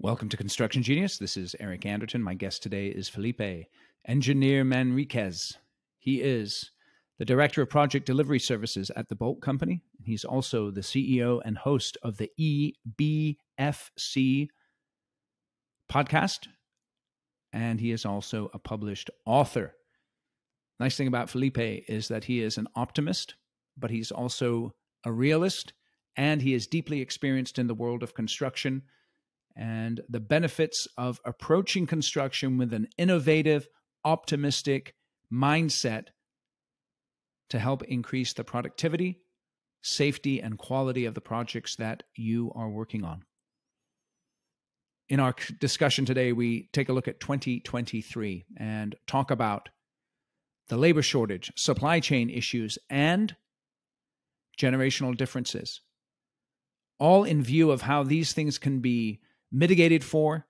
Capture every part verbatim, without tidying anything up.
Welcome to Construction Genius. This is Eric Anderton. My guest today is Felipe Engineer Manriquez. He is the Director of Project Delivery Services at The Boldt Company. He's also the C E O and host of the E B F C podcast, and he is also a published author. Nice thing about Felipe is that he is an optimist, but he's also a realist, and he is deeply experienced in the world of construction and the benefits of approaching construction with an innovative, optimistic mindset to help increase the productivity, safety, and quality of the projects that you are working on. In our discussion today, we take a look at twenty twenty-three and talk about the labor shortage, supply chain issues, and generational differences, all in view of how these things can be mitigated for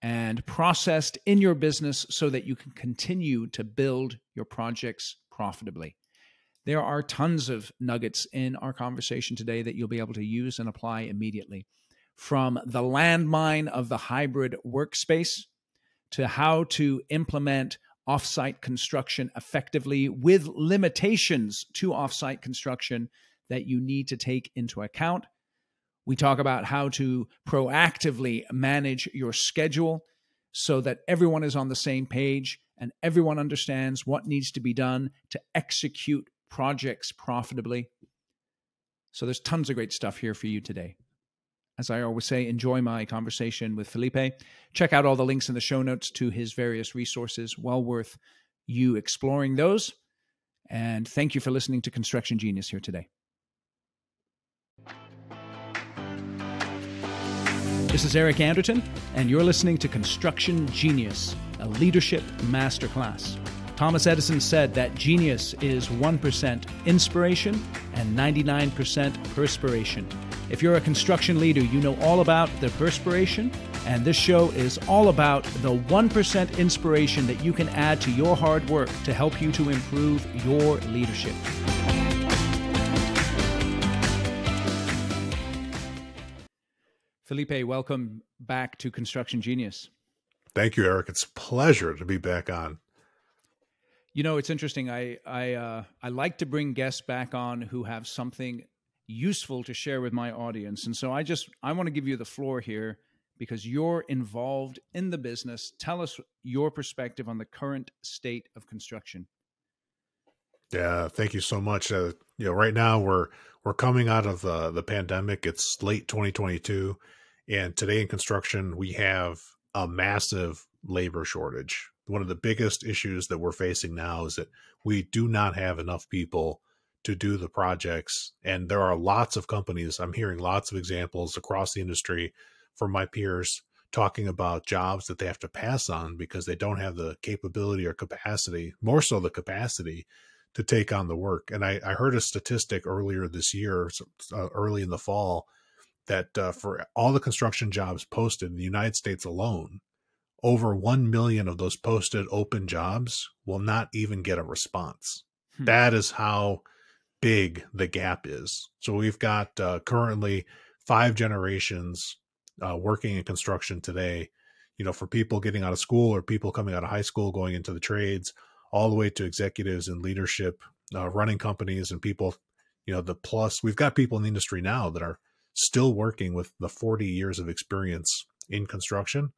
and processed in your business so that you can continue to build your projects profitably. There are tons of nuggets in our conversation today that you'll be able to use and apply immediately, from the landmine of the hybrid workspace to how to implement offsite construction effectively with limitations to offsite construction that you need to take into account. We talk about how to proactively manage your schedule so that everyone is on the same page and everyone understands what needs to be done to execute projects profitably. So there's tons of great stuff here for you today. As I always say, enjoy my conversation with Felipe. Check out all the links in the show notes to his various resources. Well worth you exploring those. And thank you for listening to Construction Genius here today. This is Eric Anderton, and you're listening to Construction Genius, a leadership masterclass. Thomas Edison said that genius is one percent inspiration and ninety-nine percent perspiration. If you're a construction leader, you know all about the perspiration, and this show is all about the one percent inspiration that you can add to your hard work to help you to improve your leadership. Felipe, welcome back to Construction Genius. Thank you, Eric. It's a pleasure to be back on. You know, it's interesting. I I, uh, I like to bring guests back on who have something useful to share with my audience. And so I just, I want to give you the floor here because you're involved in the business. Tell us your perspective on the current state of construction. Yeah, thank you so much. Uh, you know, right now we're, we're coming out of the, the pandemic. It's late twenty twenty-two. And today in construction, we have a massive labor shortage. One of the biggest issues that we're facing now is that we do not have enough people to do the projects. And there are lots of companies, I'm hearing lots of examples across the industry from my peers talking about jobs that they have to pass on because they don't have the capability or capacity, more so the capacity to take on the work. And I, I heard a statistic earlier this year, uh, early in the fall, that uh, for all the construction jobs posted in the United States alone, over one million of those posted open jobs will not even get a response. Hmm. That is how big the gap is. So we've got uh, currently five generations uh, working in construction today, you know, for people getting out of school or people coming out of high school, going into the trades, all the way to executives and leadership, uh, running companies and people, you know, the plus we've got people in the industry now that are still working with the forty years of experience in construction.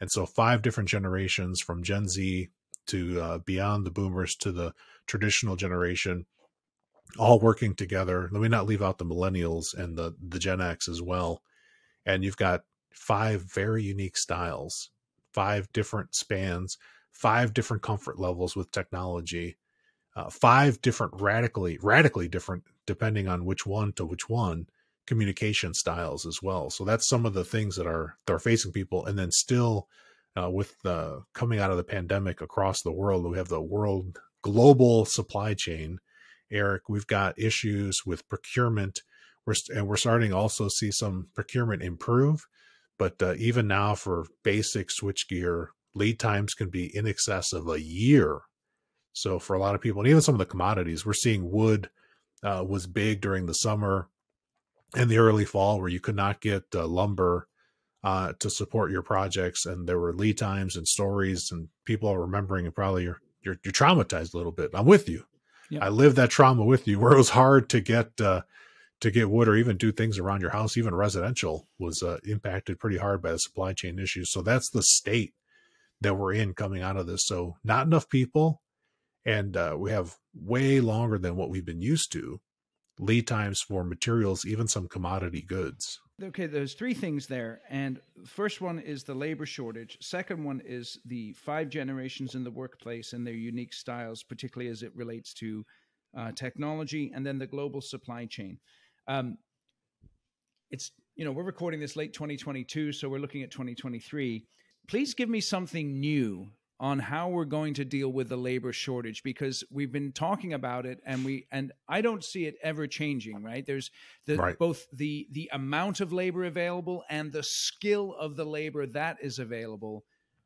And so five different generations from Gen Z to uh, beyond the boomers to the traditional generation, all working together. Let me not leave out the millennials and the, the Gen X as well. And you've got five very unique styles, five different spans, five different comfort levels with technology, uh, five different radically, radically different, depending on which one to which one, communication styles as well. So that's some of the things that are, that are facing people. And then still uh, with the coming out of the pandemic across the world, we have the world global supply chain. Eric, we've got issues with procurement. We're, and we're starting to also see some procurement improve, but uh, even now for basic switchgear, lead times can be in excess of a year. So for a lot of people, and even some of the commodities, we're seeing wood uh, was big during the summer and the early fall where you could not get uh, lumber uh, to support your projects. And there were lead times and stories and people are remembering, and probably you're, you're, you're traumatized a little bit. I'm with you. Yep. I lived that trauma with you, where it was hard to get, uh, to get wood or even do things around your house. Even residential was uh, impacted pretty hard by the supply chain issues. So that's the state that we're in coming out of this. So not enough people. And uh, we have way longer than what we've been used to lead times for materials, even some commodity goods. Okay, there's three things there. And first one is the labor shortage. Second one is the five generations in the workplace and their unique styles, particularly as it relates to uh, technology, and then the global supply chain. Um, it's, you know, we're recording this late twenty twenty-two, so we're looking at twenty twenty-three. Please give me something new on how we're going to deal with the labor shortage, because we've been talking about it, and we, and I don't see it ever changing, right? There's the, right. both the, the amount of labor available and the skill of the labor that is available.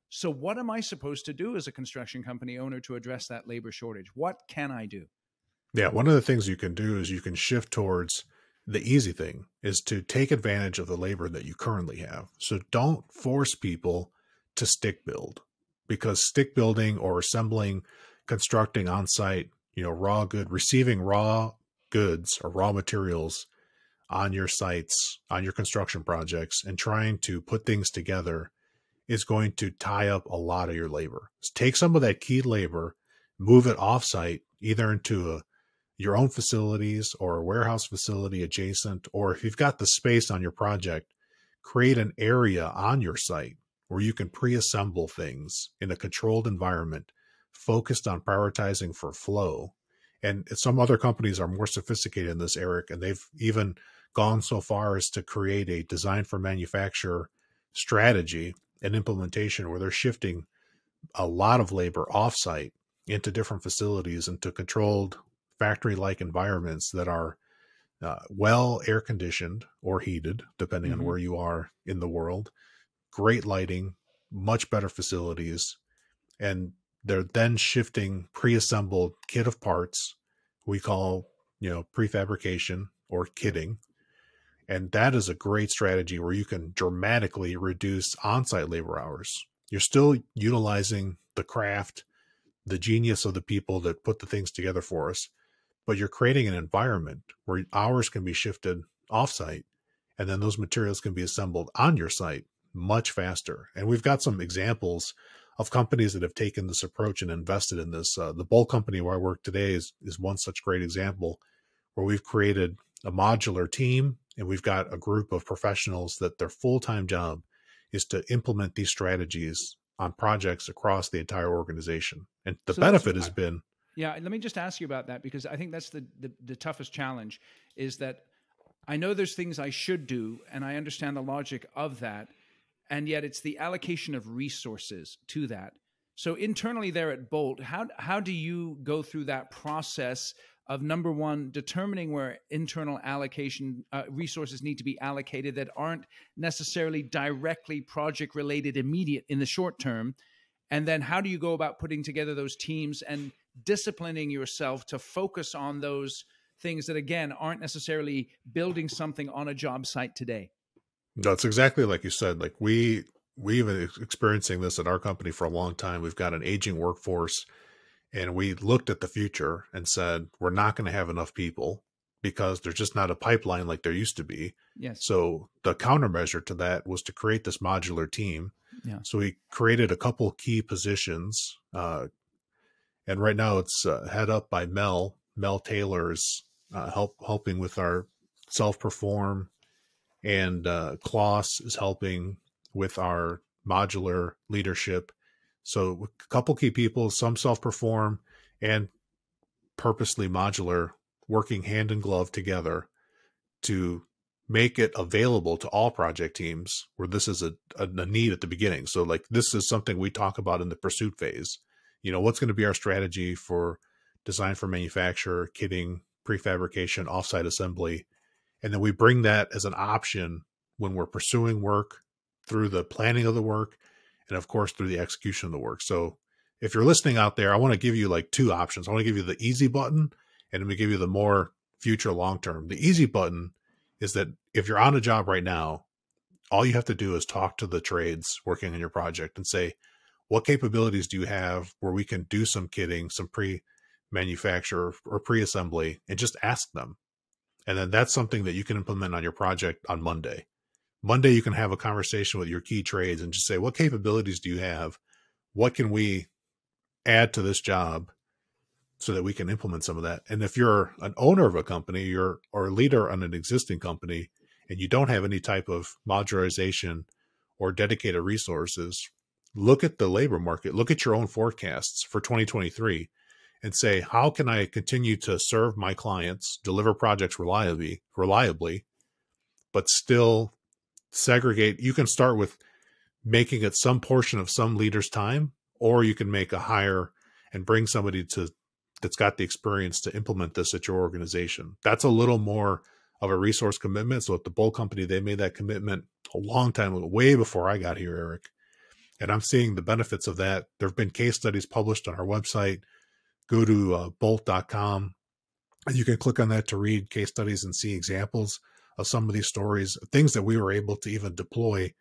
So what am I supposed to do as a construction company owner to address that labor shortage? What can I do? Yeah. One of the things you can do is you can shift towards the easy thing is to take advantage of the labor that you currently have. So don't force people to stick build, because stick building or assembling, constructing on site, you know, raw good, receiving raw goods or raw materials on your sites, on your construction projects, and trying to put things together is going to tie up a lot of your labor. So take some of that key labor, move it offsite, either into a, your own facilities or a warehouse facility adjacent, or if you've got the space on your project, create an area on your site where you can pre-assemble things in a controlled environment, focused on prioritizing for flow. And some other companies are more sophisticated in this, Eric, and they've even gone so far as to create a design for manufacture strategy and implementation where they're shifting a lot of labor offsite into different facilities, into controlled factory-like environments that are uh, well air-conditioned or heated, depending mm-hmm. on where you are in the world. Great lighting, much better facilities, and they're then shifting pre-assembled kit of parts, we call, you know, prefabrication or kitting. And that is a great strategy where you can dramatically reduce on-site labor hours. You're still utilizing the craft, the genius of the people that put the things together for us, but you're creating an environment where hours can be shifted off-site, and then those materials can be assembled on your site much faster. And we've got some examples of companies that have taken this approach and invested in this. Uh, the Boldt Company, where I work today, is, is one such great example, where we've created a modular team, and we've got a group of professionals that their full-time job is to implement these strategies on projects across the entire organization. And the so benefit has been... Yeah, let me just ask you about that, because I think that's the, the, the toughest challenge, is that I know there's things I should do, and I understand the logic of that, and yet it's the allocation of resources to that. So internally there at Boldt, how, how do you go through that process of, number one, determining where internal allocation uh, resources need to be allocated that aren't necessarily directly project related immediate in the short term? And then how do you go about putting together those teams and disciplining yourself to focus on those things that, again, aren't necessarily building something on a job site today? That's exactly like you said. Like we, we've been experiencing this at our company for a long time. We've got an aging workforce, and we looked at the future and said, we're not going to have enough people because there's just not a pipeline like there used to be. Yes. So the countermeasure to that was to create this modular team. Yeah. So we created a couple key positions. Uh, and right now it's uh, head up by Mel. Mel Taylor's uh, help, helping with our self-perform, and uh, Klaus is helping with our modular leadership. So a couple key people, some self-perform and purposely modular, working hand in glove together to make it available to all project teams where this is a, a, a need at the beginning. So like this is something we talk about in the pursuit phase. You know, what's going to be our strategy for design for manufacture, kitting, prefabrication, offsite assembly? And then we bring that as an option when we're pursuing work, through the planning of the work, and of course, through the execution of the work. So if you're listening out there, I want to give you like two options. I want to give you the easy button, and I'm going to give you the more future long-term. The easy button is that if you're on a job right now, all you have to do is talk to the trades working on your project and say, what capabilities do you have where we can do some kitting, some pre-manufacture or pre-assembly, and just ask them. And then that's something that you can implement on your project on Monday. Monday, you can have a conversation with your key trades and just say, what capabilities do you have? What can we add to this job so that we can implement some of that? And if you're an owner of a company, you're or a leader on an existing company, and you don't have any type of modularization or dedicated resources, look at the labor market, look at your own forecasts for twenty twenty-three and say, how can I continue to serve my clients, deliver projects reliably, reliably, but still segregate? You can start with making it some portion of some leader's time, or you can make a hire and bring somebody to that's got the experience to implement this at your organization. That's a little more of a resource commitment. So at the Boldt Company, they made that commitment a long time ago, way before I got here, Eric. And I'm seeing the benefits of that. There have been case studies published on our website. Go to uh, boldt dot com, and you can click on that to read case studies and see examples of some of these stories, things that we were able to even deploy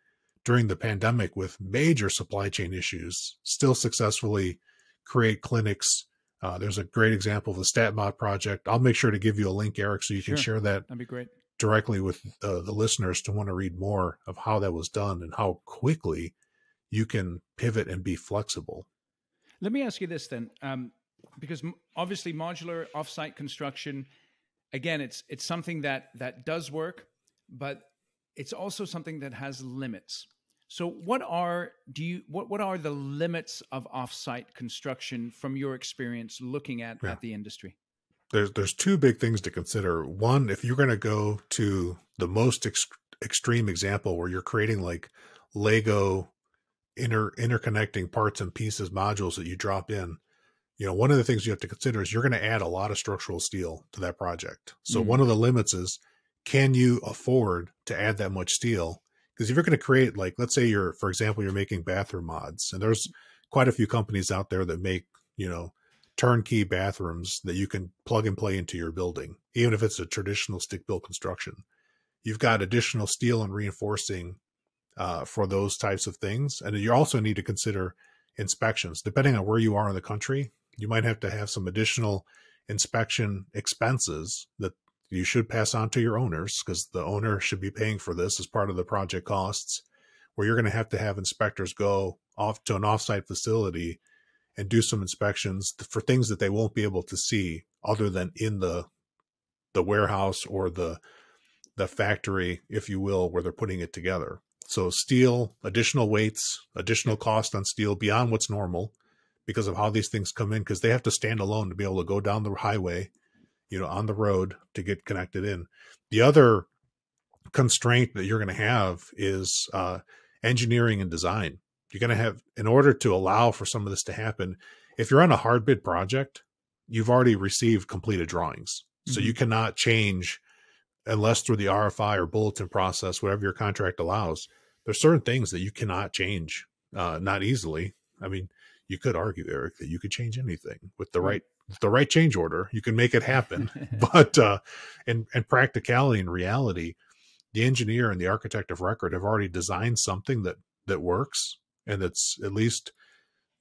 during the pandemic with major supply chain issues, still successfully create clinics. Uh, there's a great example of the StatMod project. I'll make sure to give you a link, Eric, so you sure. can share that. That'd be great. Directly with uh, the listeners to want to read more of how that was done and how quickly you can pivot and be flexible. Let me ask you this then, um, because obviously modular offsite construction, again, it's it's something that that does work, but it's also something that has limits. So what are do you what what are the limits of offsite construction from your experience looking at, yeah. at the industry? There's there's two big things to consider. One, if you're going to go to the most ex extreme example where you're creating like Lego inter interconnecting parts and pieces modules that you drop in, you know, one of the things you have to consider is you're going to add a lot of structural steel to that project. So mm-hmm. one of the limits is, can you afford to add that much steel? Because if you're going to create, like, let's say you're, for example, you're making bathroom mods, and there's quite a few companies out there that make, you know, turnkey bathrooms that you can plug and play into your building, even if it's a traditional stick-built construction. You've got additional steel and reinforcing uh, for those types of things. And you also need to consider inspections. Depending on where you are in the country, you might have to have some additional inspection expenses that you should pass on to your owners, because the owner should be paying for this as part of the project costs, where you're going to have to have inspectors go off to an offsite facility and do some inspections for things that they won't be able to see other than in the the warehouse or the the factory, if you will, where they're putting it together. So steel, additional weights, additional cost on steel beyond what's normal because of how these things come in, because they have to stand alone to be able to go down the highway, you know, on the road to get connected in. The other constraint that you're going to have is uh, engineering and design. You're going to have, in order to allow for some of this to happen, if you're on a hard bid project, you've already received completed drawings. Mm-hmm. So you cannot change, unless through the R F I or bulletin process, whatever your contract allows, there's certain things that you cannot change, uh, not easily. I mean, you could argue, Eric, that you could change anything with the right the right change order. You can make it happen. But uh, in, in practicality and reality, the engineer and the architect of record have already designed something that, that works, and that's at least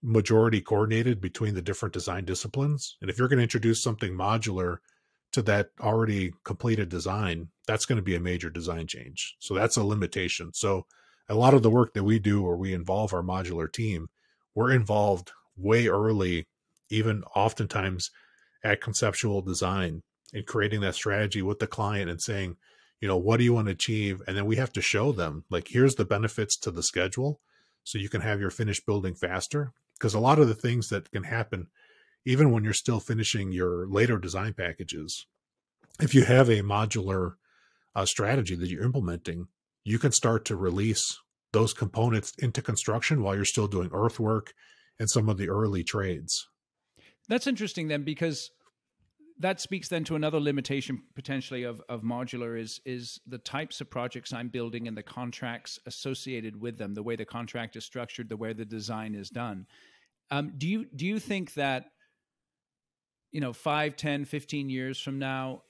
majority coordinated between the different design disciplines. And if you're going to introduce something modular to that already completed design, that's going to be a major design change. So that's a limitation. So a lot of the work that we do, or we involve our modular team, we're involved way early, even oftentimes at conceptual design, and creating that strategy with the client and saying, you know, what do you want to achieve? And then we have to show them, like, here's the benefits to the schedule so you can have your finished building faster. Because a lot of the things that can happen, even when you're still finishing your later design packages, if you have a modular uh, strategy that you're implementing, you can start to release those components into construction while you're still doing earthwork and some of the early trades. That's interesting then, because that speaks then to another limitation potentially of, of modular is, is the types of projects I'm building and the contracts associated with them, the way the contract is structured, the way the design is done. Um, do you, do you think that, you know, five, ten, fifteen years from now,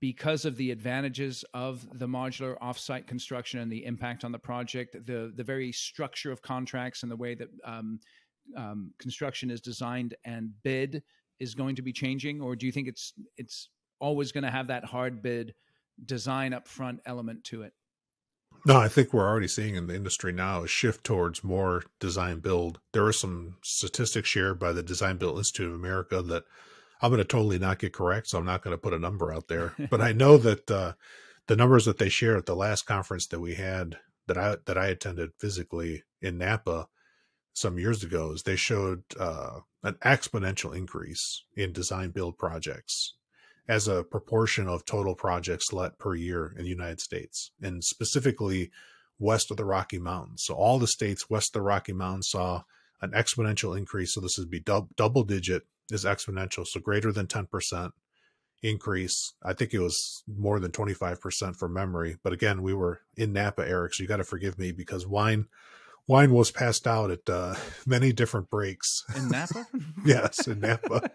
because of the advantages of the modular offsite construction and the impact on the project, the, the very structure of contracts and the way that um, um, construction is designed and bid is going to be changing? Or do you think it's, it's always going to have that hard bid design upfront element to it? No, I think we're already seeing in the industry now a shift towards more design build. There are some statistics shared by the Design Build Institute of America that I'm going to totally not get correct, so I'm not going to put a number out there. But I know that uh, the numbers that they shared at the last conference that we had, that I that I attended physically in Napa some years ago, is they showed uh, an exponential increase in design build projects as a proportion of total projects let per year in the United States, and specifically west of the Rocky Mountains. So all the states west of the Rocky Mountains saw an exponential increase. So this would be dub double digit is exponential. So greater than ten percent increase. I think it was more than twenty-five percent from memory. But again, we were in Napa, Eric, so you got to forgive me, because wine, wine was passed out at uh, many different breaks. In Napa? Yes, in Napa.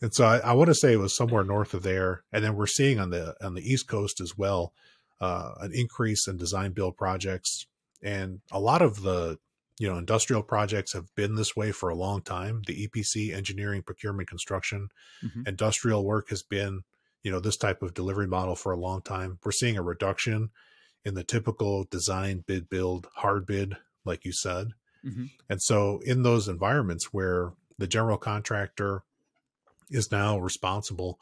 And so I, I want to say it was somewhere north of there. And then we're seeing on the, on the East Coast as well, uh, an increase in design build projects. And a lot of the, you know, industrial projects have been this way for a long time. The E P C, engineering, procurement, construction, mm-hmm. industrial work has been, you know, this type of delivery model for a long time. We're seeing a reduction in the typical design, bid, build, hard bid, like you said. Mm-hmm. And so in those environments where the general contractor is now responsible,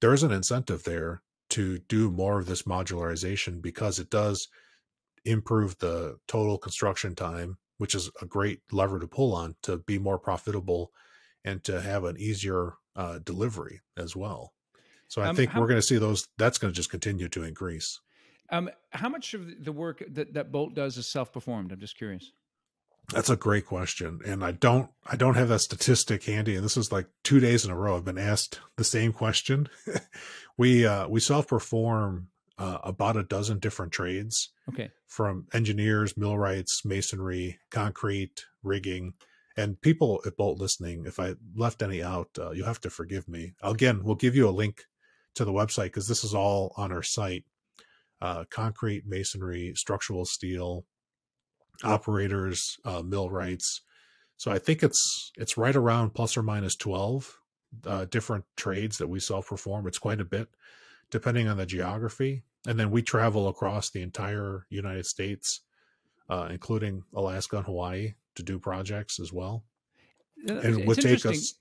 there is an incentive there to do more of this modularization, because it does improve the total construction time, which is a great lever to pull on to be more profitable and to have an easier uh, delivery as well. So I um, think we're going to see those, that's going to just continue to increase. Um, how much of the work that, that Boldt does is self-performed? I'm just curious. That's a great question. And I don't, I don't have that statistic handy. And this is like two days in a row I've been asked the same question. we, uh, we self-perform Uh, about a dozen different trades, okay, from engineers, millwrights, masonry, concrete, rigging. And people at Boldt listening, if I left any out, uh, you'll have to forgive me. Again, we'll give you a link to the website, because this is all on our site. Uh, concrete, masonry, structural steel, operators, uh, millwrights. So I think it's it's right around plus or minus twelve uh, different trades that we self-perform. It's quite a bit, depending on the geography. And then we travel across the entire United States, uh, including Alaska and Hawaii, to do projects as well. And it would take us.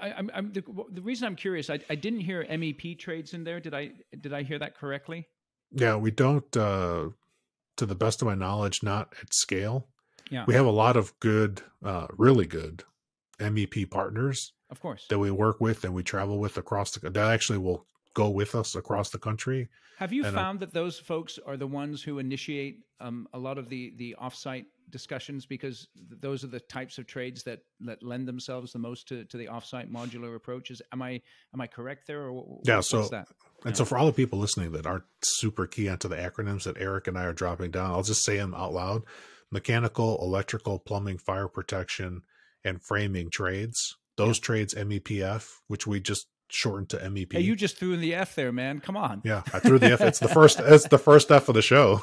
I, I'm, I'm, the, the reason I'm curious, I, I didn't hear M E P trades in there. Did I, did I hear that correctly? Yeah, we don't, uh, to the best of my knowledge, not at scale. Yeah. We have a lot of good, uh, really good M E P partners, of course, that we work with and we travel with across the, that actually will go with us across the country. Have you and found uh, that those folks are the ones who initiate um, a lot of the, the offsite discussions, because th those are the types of trades that, that lend themselves the most to, to the offsite modular approaches? Am I, am I correct there? Or what, yeah. So, that? and yeah. so for all the people listening that aren't super key onto the acronyms that Eric and I are dropping down, I'll just say them out loud: mechanical, electrical, plumbing, fire protection, and framing trades. Those yeah. trades, M E P F, which we just shortened to M E P. Hey, you just threw in the F there, man. Come on. Yeah, I threw the F. It's the first. It's the first F of the show.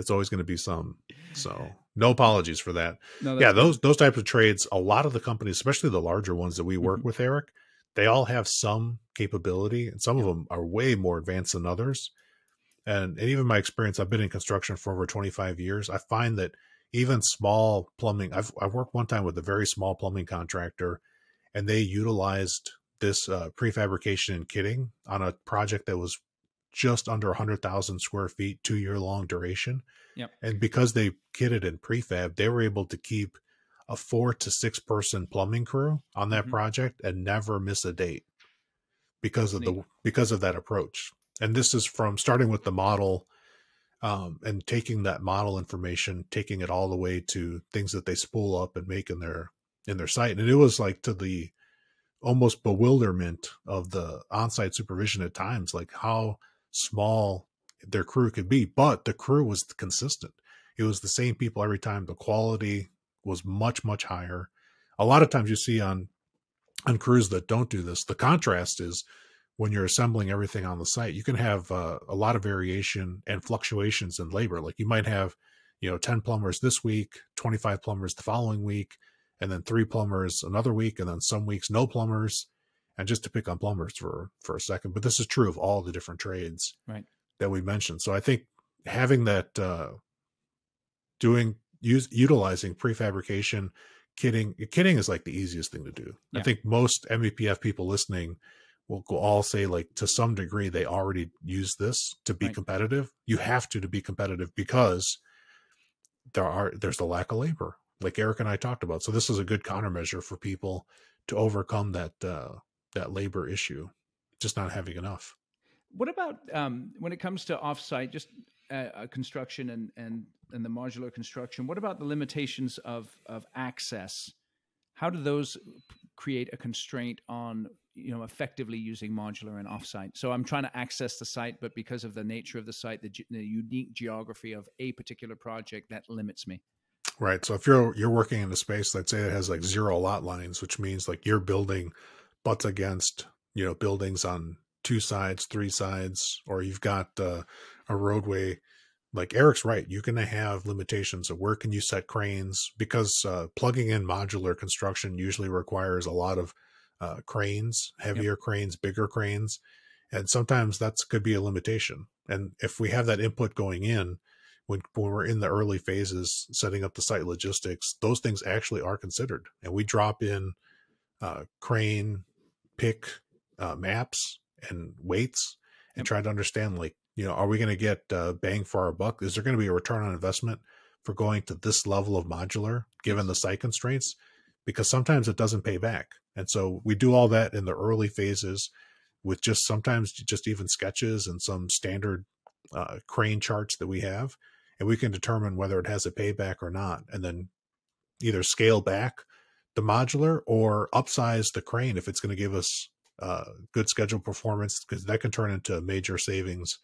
It's always going to be some. So no apologies for that. No, yeah, those those types of trades. A lot of the companies, especially the larger ones that we work mm-hmm. with, Eric, they all have some capability, and some yeah. of them are way more advanced than others. And, and even my experience, I've been in construction for over twenty-five years. I find that even small plumbing. I've I worked one time with a very small plumbing contractor, and they utilized this uh, prefabrication and kitting on a project that was just under one hundred thousand square feet, two year long duration. Yep. And because they kitted and prefab, they were able to keep a four to six person plumbing crew on that mm-hmm. project and never miss a date because of Neat. the, because of that approach. And this is from starting with the model um, and taking that model information, taking it all the way to things that they spool up and make in their in their site. And it was like to the almost bewilderment of the on-site supervision at times, like how small their crew could be, but the crew was consistent. It was the same people every time. The quality was much, much higher. A lot of times you see on on crews that don't do this, the contrast is when you're assembling everything on the site, you can have uh, a lot of variation and fluctuations in labor. Like you might have, you know, ten plumbers this week, twenty-five plumbers the following week, and then three plumbers another week, and then some weeks no plumbers. And just to pick on plumbers for, for a second, but this is true of all the different trades right. that we mentioned. So I think having that, uh, doing, use, utilizing prefabrication, kitting, kitting is like the easiest thing to do. Yeah. I think most M E P F people listening will all say, like, to some degree, they already use this to be right. competitive. You have to, to be competitive, because there are, there's a lack of labor, like Eric and I talked about. So this is a good countermeasure for people to overcome that, uh, that labor issue, just not having enough. What about um, when it comes to offsite, just uh, construction and, and, and the modular construction, what about the limitations of, of access? How do those create a constraint on, you know, effectively using modular and offsite? So I'm trying to access the site, but because of the nature of the site, the, the unique geography of a particular project, that limits me. Right. So if you're, you're working in a space, let's say it has like zero lot lines, which means like you're building butts against, you know, buildings on two sides, three sides, or you've got uh, a roadway. Like Eric's right, you're going to have limitations of where can you set cranes, because uh, plugging in modular construction usually requires a lot of uh, cranes, heavier yep. cranes, bigger cranes. And sometimes that's could be a limitation. And if we have that input going in, when, when we're in the early phases, setting up the site logistics, those things actually are considered. And we drop in uh, crane, pick uh, maps and weights and try to understand, like, you know, are we going to get uh, bang for our buck? Is there going to be a return on investment for going to this level of modular given the site constraints? Because sometimes it doesn't pay back. And so we do all that in the early phases with just sometimes just even sketches and some standard uh, crane charts that we have. And we can determine whether it has a payback or not, and then either scale back the modular or upsize the crane if it's going to give us uh, good schedule performance, because that can turn into major savings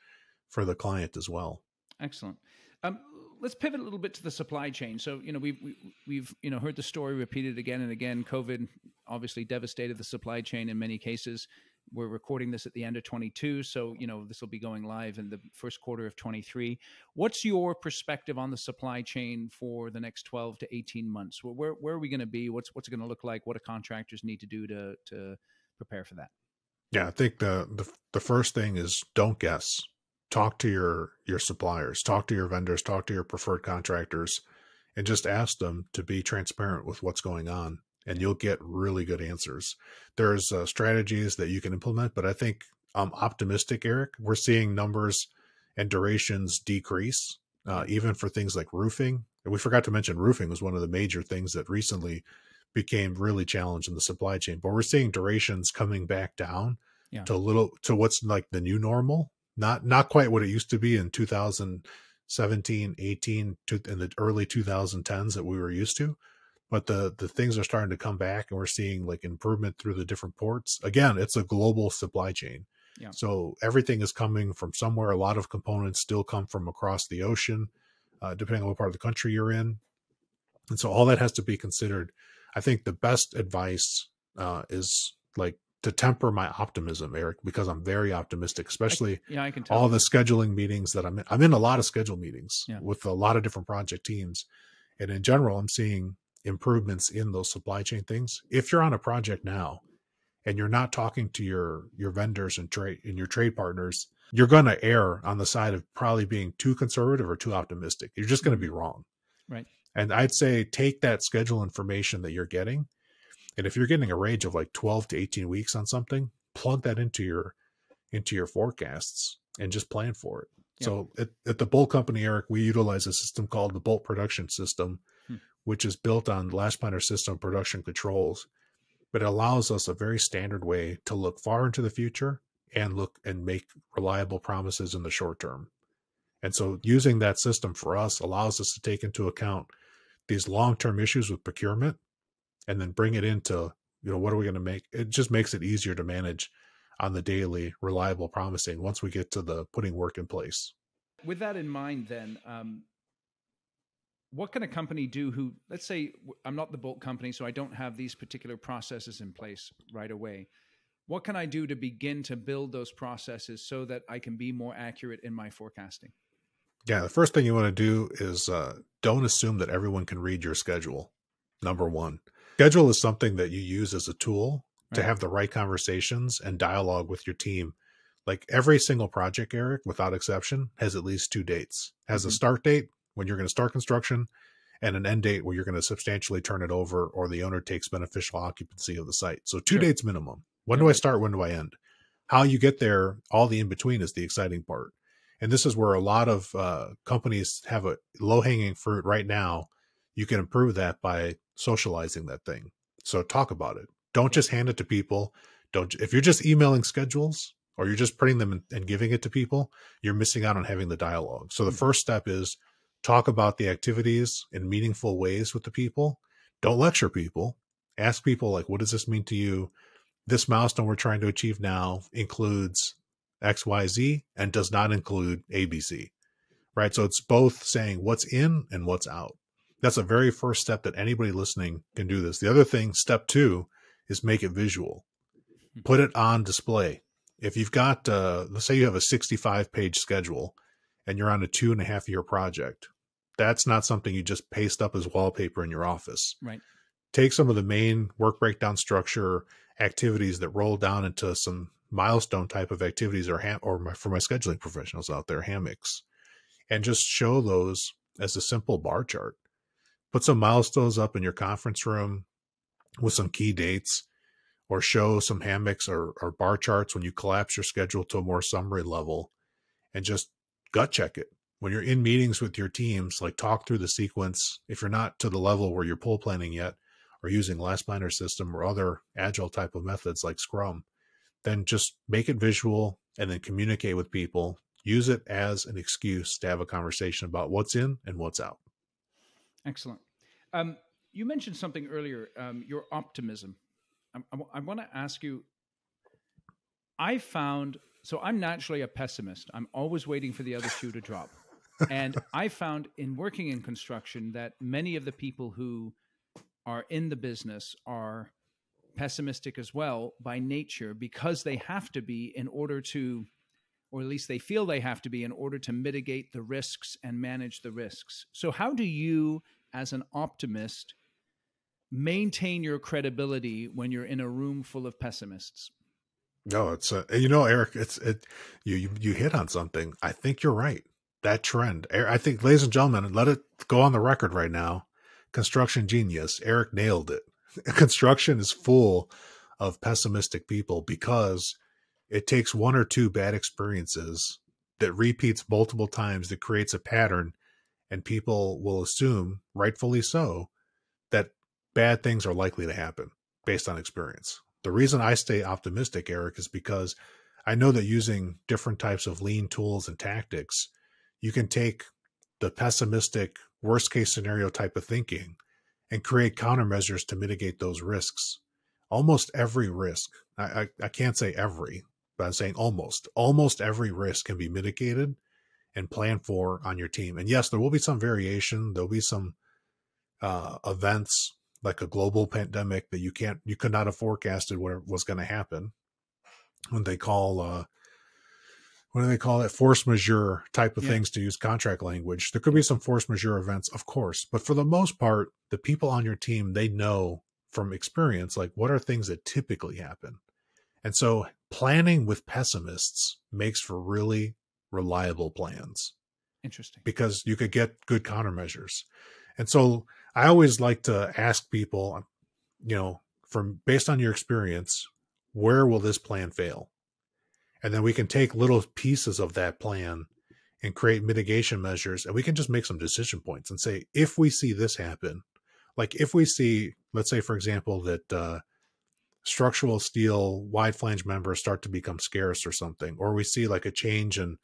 for the client as well. Excellent. Um, let's pivot a little bit to the supply chain. So, you know, we've, we, we've, you know, heard the story repeated again and again. COVID obviously devastated the supply chain in many cases. We're recording this at the end of twenty-two. So, you know, this will be going live in the first quarter of twenty-three. What's your perspective on the supply chain for the next twelve to eighteen months? Where, where are we going to be? What's, what's it going to look like? What do contractors need to do to, to prepare for that? Yeah, I think the, the, the first thing is don't guess. Talk to your, your suppliers, talk to your vendors, talk to your preferred contractors, and just ask them to be transparent with what's going on. And you'll get really good answers. There's uh, strategies that you can implement, but I think I'm optimistic, Eric. We're seeing numbers and durations decrease, uh, even for things like roofing. And we forgot to mention roofing was one of the major things that recently became really challenged in the supply chain. But we're seeing durations coming back down yeah. to a little to what's like the new normal, not not quite what it used to be in two thousand seventeen, eighteen, to, in the early two thousand tens that we were used to. But the, the things are starting to come back, and we're seeing like improvement through the different ports. Again, it's a global supply chain. Yeah. So everything is coming from somewhere. A lot of components still come from across the ocean, uh, depending on what part of the country you're in. And so all that has to be considered. I think the best advice uh, is like to temper my optimism, Eric, because I'm very optimistic, especially I, yeah, I can tell all you. the scheduling meetings that I'm in. I'm in a lot of schedule meetings yeah. with a lot of different project teams. And in general, I'm seeing improvements in those supply chain things. If you're on a project now and you're not talking to your, your vendors and trade and your trade partners, you're going to err on the side of probably being too conservative or too optimistic. You're just going to be wrong. Right. And I'd say take that schedule information that you're getting. And if you're getting a range of like twelve to eighteen weeks on something, plug that into your, into your forecasts and just plan for it. Yeah. So at, at the Boldt Company, Eric, we utilize a system called the Boldt Production System, which is built on Last Planner system production controls, but it allows us a very standard way to look far into the future and look and make reliable promises in the short term. And so using that system for us allows us to take into account these long-term issues with procurement and then bring it into, you know, what are we going to make? It just makes it easier to manage on the daily reliable promising once we get to the putting work in place. With that in mind, then, um, what can a company do who, let's say I'm not the Boldt Company, so I don't have these particular processes in place right away. What can I do to begin to build those processes so that I can be more accurate in my forecasting? Yeah, the first thing you want to do is uh, don't assume that everyone can read your schedule, number one. Schedule is something that you use as a tool right. to have the right conversations and dialogue with your team. Like every single project, Eric, without exception, has at least two dates. Has mm-hmm. a start date, when you're going to start construction, and an end date where you're going to substantially turn it over or the owner takes beneficial occupancy of the site. So two sure. dates minimum. When yeah. do I start? When do I end? How you get there, all the in-between is the exciting part. And this is where a lot of uh, companies have a low-hanging fruit right now. You can improve that by socializing that thing. So talk about it. Don't just hand it to people. Don't, if you're just emailing schedules or you're just printing them and giving it to people, you're missing out on having the dialogue. So the mm-hmm. first step is talk about the activities in meaningful ways with the people. Don't lecture people. Ask people, like, what does this mean to you? This milestone we're trying to achieve now includes X, Y, Z and does not include A, B, C, right? So it's both saying what's in and what's out. That's a very first step that anybody listening can do this. The other thing, step two, is make it visual. Put it on display. If you've got, uh, let's say you have a sixty-five page schedule and you're on a two and a half year project, that's not something you just paste up as wallpaper in your office. Right. Take some of the main work breakdown structure activities that roll down into some milestone type of activities or, ham or my, for my scheduling professionals out there, hammocks, and just show those as a simple bar chart. Put some milestones up in your conference room with some key dates, or show some hammocks or, or bar charts when you collapse your schedule to a more summary level, and just gut check it. When you're in meetings with your teams, like talk through the sequence. If you're not to the level where you're pull planning yet or using Last Planner system or other agile type of methods like Scrum, then just make it visual and then communicate with people. Use it as an excuse to have a conversation about what's in and what's out. Excellent. Um, you mentioned something earlier, um, your optimism. I, I, I want to ask you, I found, so I'm naturally a pessimist. I'm always waiting for the other shoe to drop. And I found in working in construction that many of the people who are in the business are pessimistic as well by nature, because they have to be in order to, or at least they feel they have to be in order to mitigate the risks and manage the risks. So how do you, as an optimist, maintain your credibility when you're in a room full of pessimists? No, it's a, you know, Eric, it's, it, you, you, you hit on something. I think you're right. That trend, I think, ladies and gentlemen, let it go on the record right now. Construction Genius, Eric nailed it. Construction is full of pessimistic people because it takes one or two bad experiences that repeats multiple times that creates a pattern. And people will assume, rightfully so, that bad things are likely to happen based on experience. The reason I stay optimistic, Eric, is because I know that using different types of lean tools and tactics, you can take the pessimistic, worst case scenario type of thinking and create countermeasures to mitigate those risks. Almost every risk, I, I, I can't say every, but I'm saying almost, almost every risk can be mitigated and plan for on your team. And yes, there will be some variation. There'll be some uh, events like a global pandemic that you can't, you could not have forecasted what was going to happen. When they call, uh, what do they call it? Force majeure type of yeah. things, to use contract language. There could be some force majeure events, of course, but for the most part, the people on your team, they know from experience, like what are things that typically happen. And so planning with pessimists makes for really reliable plans. Interesting. Because you could get good countermeasures. And so I always like to ask people, you know, from based on your experience, where will this plan fail? And then we can take little pieces of that plan and create mitigation measures. And we can just make some decision points and say, if we see this happen, like if we see, let's say, for example, that uh, structural steel wide flange members start to become scarce or something, or we see like a change in,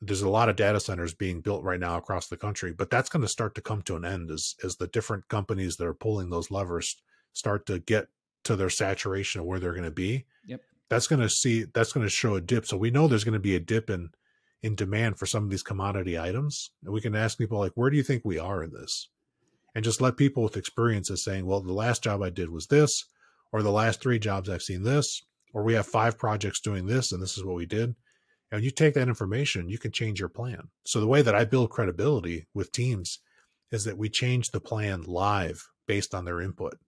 there's a lot of data centers being built right now across the country, but that's going to start to come to an end as, as the different companies that are pulling those levers start to get to their saturation of where they're going to be. Yep. That's going to see, that's going to show a dip. So we know there's going to be a dip in, in demand for some of these commodity items. And we can ask people like, where do you think we are in this? and just let people with experiences saying, well, the last job I did was this, or the last three jobs I've seen this, or we have five projects doing this, and this is what we did. And you take that information, you can change your plan. So the way that I build credibility with teams is that we change the plan live based on their input.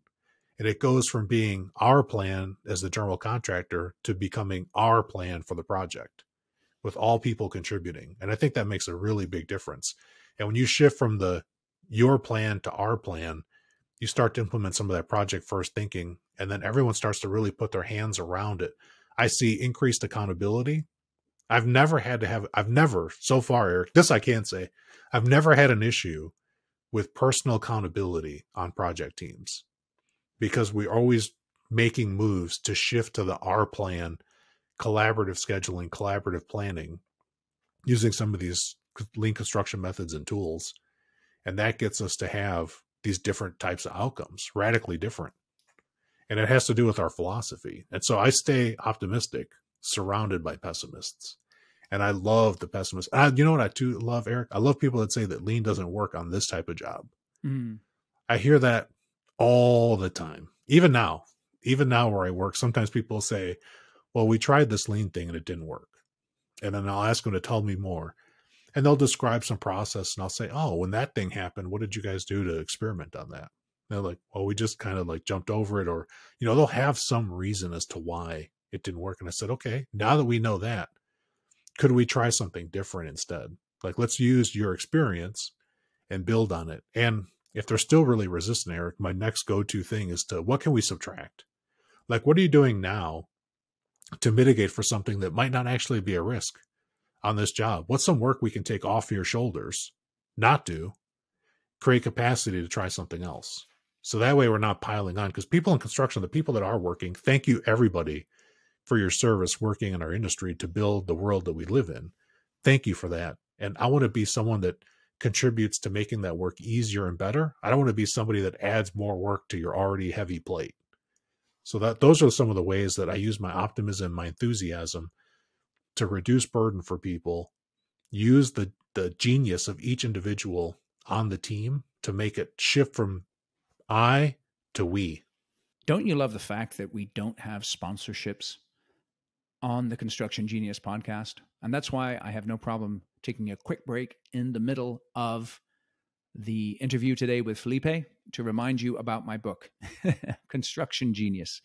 And it goes from being our plan as the general contractor to becoming our plan for the project with all people contributing. And I think that makes a really big difference. And when you shift from the your plan to our plan, you start to implement some of that project first thinking, and then everyone starts to really put their hands around it. I see increased accountability. I've never had to have, I've never so far, Eric, this I can say, I've never had an issue with personal accountability on project teams, because we're always making moves to shift to the our plan, collaborative scheduling, collaborative planning, using some of these lean construction methods and tools. And that gets us to have these different types of outcomes, radically different. And it has to do with our philosophy. And so I stay optimistic, surrounded by pessimists. And I love the pessimists. I, you know what I too love, Eric? I love people that say that lean doesn't work on this type of job. Mm. I hear that all the time. Even now, even now where I work, sometimes people say, well, we tried this lean thing and it didn't work. And then I'll ask them to tell me more. And they'll describe some process, and I'll say, oh, when that thing happened, what did you guys do to experiment on that? And they're like, well, we just kind of like jumped over it, or, you know, they'll have some reason as to why it didn't work. And I said, okay, now that we know that, could we try something different instead? Like, let's use your experience and build on it. And if they're still really resistant, Eric, my next go-to thing is to, what can we subtract? Like, what are you doing now to mitigate for something that might not actually be a risk on this job? What's some work we can take off your shoulders, not do, create capacity to try something else? So that way we're not piling on, because people in construction, the people that are working, thank you everybody for your service working in our industry to build the world that we live in. Thank you for that. And I want to be someone that contributes to making that work easier and better. I don't want to be somebody that adds more work to your already heavy plate. So that those are some of the ways that I use my optimism, my enthusiasm, to reduce burden for people, use the, the genius of each individual on the team to make it shift from I to we. Don't you love the fact that we don't have sponsorships on the Construction Genius podcast? And that's why I have no problem taking a quick break in the middle of the interview today with Felipe to remind you about my book, Construction Genius.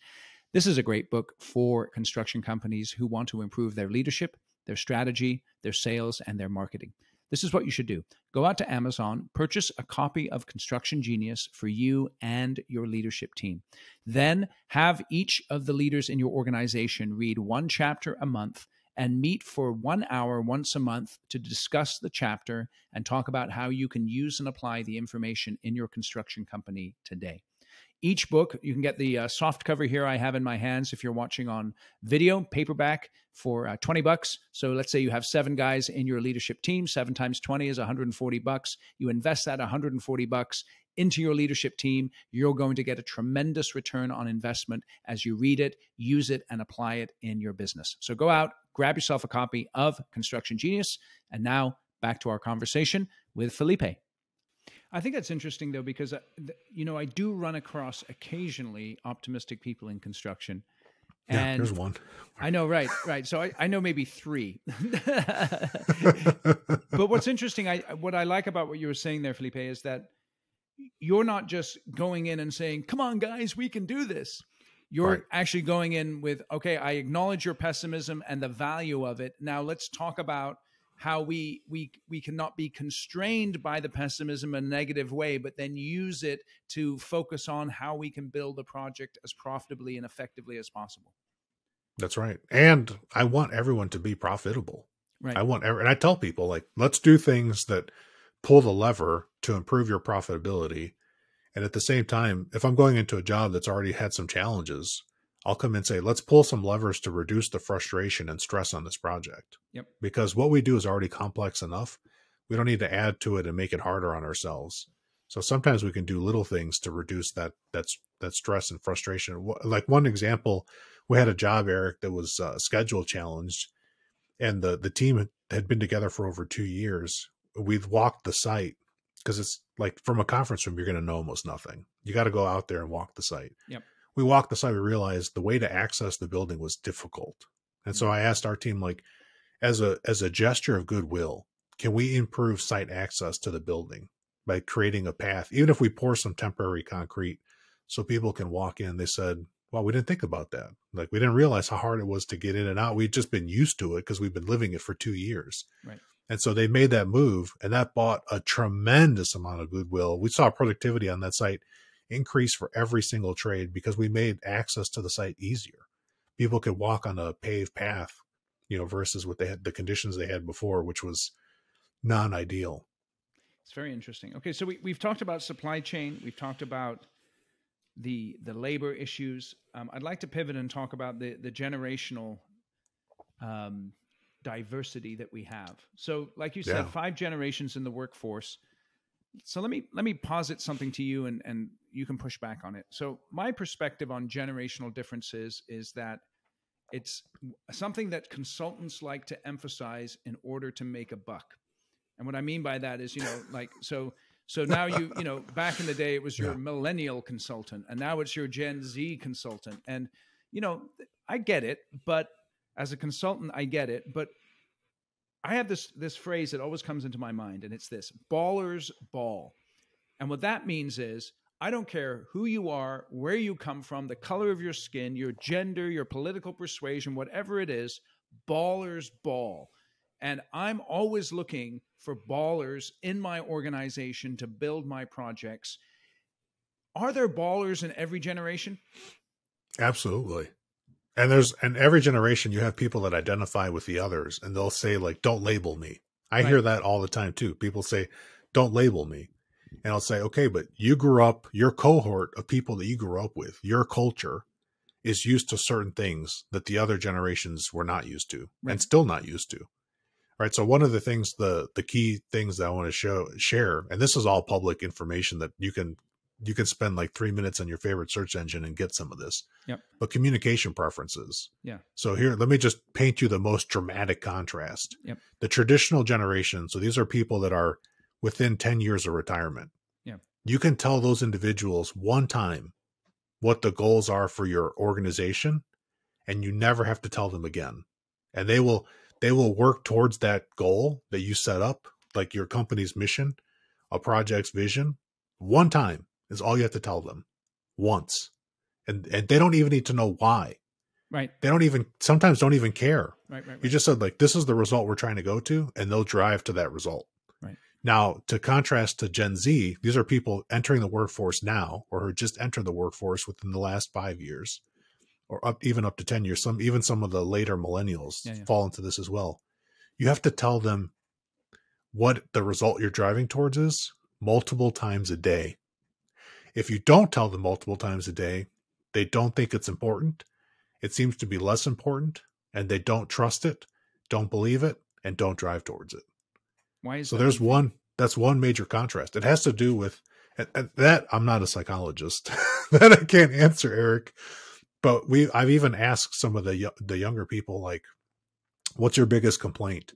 This is a great book for construction companies who want to improve their leadership, their strategy, their sales, and their marketing. This is what you should do. Go out to Amazon, purchase a copy of Construction Genius for you and your leadership team. Then have each of the leaders in your organization read one chapter a month and meet for one hour once a month to discuss the chapter and talk about how you can use and apply the information in your construction company today. Each book, you can get the uh, soft cover here I have in my hands if you're watching on video, paperback for uh, twenty bucks. So let's say you have seven guys in your leadership team, seven times twenty is one hundred forty bucks. You invest that one hundred forty bucks into your leadership team. You're going to get a tremendous return on investment as you read it, use it, and apply it in your business. So go out, grab yourself a copy of Construction Genius. And now back to our conversation with Felipe. I think that's interesting, though, because, you know, I do run across occasionally optimistic people in construction. And yeah, there's one. I know, right, right. So I, I know maybe three. But what's interesting, I, what I like about what you were saying there, Felipe, is that you're not just going in and saying, come on, guys, we can do this. You're right. Actually going in with, okay, I acknowledge your pessimism and the value of it. Now let's talk about how we we we cannot be constrained by the pessimism in a negative way, but then use it to focus on how we can build the project as profitably and effectively as possible. That's right. And I want everyone to be profitable. Right. I want every, and I tell people, like, let's do things that pull the lever to improve your profitability. And at the same time, if I'm going into a job that's already had some challenges, I'll come and say, let's pull some levers to reduce the frustration and stress on this project. Yep. Because what we do is already complex enough. We don't need to add to it and make it harder on ourselves. So sometimes we can do little things to reduce that, that's, that stress and frustration. Like one example, we had a job, Eric, that was uh, schedule challenged, and the, the team had been together for over two years. We've walked the site because it's like from a conference room, you're going to know almost nothing. You got to go out there and walk the site. Yep. We walked the site. We realized the way to access the building was difficult. And so I asked our team, like, as a, as a gesture of goodwill, can we improve site access to the building by creating a path? Even if we pour some temporary concrete so people can walk in, they said, well, we didn't think about that. Like, we didn't realize how hard it was to get in and out. We'd just been used to it because we've been living it for two years. Right. And so they made that move, and that bought a tremendous amount of goodwill. We saw productivity on that site increase for every single trade because we made access to the site easier. People could walk on a paved path, you know, versus what they had, the conditions they had before, which was non-ideal. It's very interesting. Okay. So we, we've talked about supply chain. We've talked about the, the labor issues. Um, I'd like to pivot and talk about the, the generational, um, diversity that we have. So like you said, yeah. five generations in the workforce. So let me, let me posit something to you, and, and you can push back on it. So my perspective on generational differences is that it's something that consultants like to emphasize in order to make a buck. And what I mean by that is, you know, like, so, so now you, you know, back in the day, it was your yeah. millennial consultant, and now it's your Gen Z consultant. And, you know, I get it, but as a consultant, I get it, but I have this, this phrase that always comes into my mind, and it's this: ballers ball. And what that means is, I don't care who you are, where you come from, the color of your skin, your gender, your political persuasion, whatever it is, ballers ball. And I'm always looking for ballers in my organization to build my projects. Are there ballers in every generation? Absolutely. And there's, and every generation you have people that identify with the others, and they'll say, like, don't label me. I right. hear that all the time too. People say, don't label me. And I'll say, okay, but you grew up, your cohort of people that you grew up with, your culture is used to certain things that the other generations were not used to right. and still not used to. Right. So one of the things, the, the key things that I want to show, share, and this is all public information that you can, you can spend like three minutes on your favorite search engine and get some of this, yep. but communication preferences. Yeah. So here, let me just paint you the most dramatic contrast. Yep. The traditional generation. So these are people that are within ten years of retirement. Yeah. You can tell those individuals one time what the goals are for your organization, and you never have to tell them again. And they will, they will work towards that goal that you set up, like your company's mission, a project's vision. One time is all you have to tell them, once. And, and they don't even need to know why. Right. They don't even, sometimes don't even care. Right, right, right. You just said, like, this is the result we're trying to go to, and they'll drive to that result. Now, to contrast to Gen Z, these are people entering the workforce now, or who just entered the workforce within the last five years, or up even up to ten years. Some, even some of the later millennials yeah, yeah. fall into this as well. You have to tell them what the result you're driving towards is multiple times a day. If you don't tell them multiple times a day, they don't think it's important. It seems to be less important, and they don't trust it, don't believe it, and don't drive towards it. Why is so that? There's one, that's one major contrast. It has to do with and, and that. I'm not a psychologist that I can't answer, Eric, but we, I've even asked some of the, the younger people, like, what's your biggest complaint,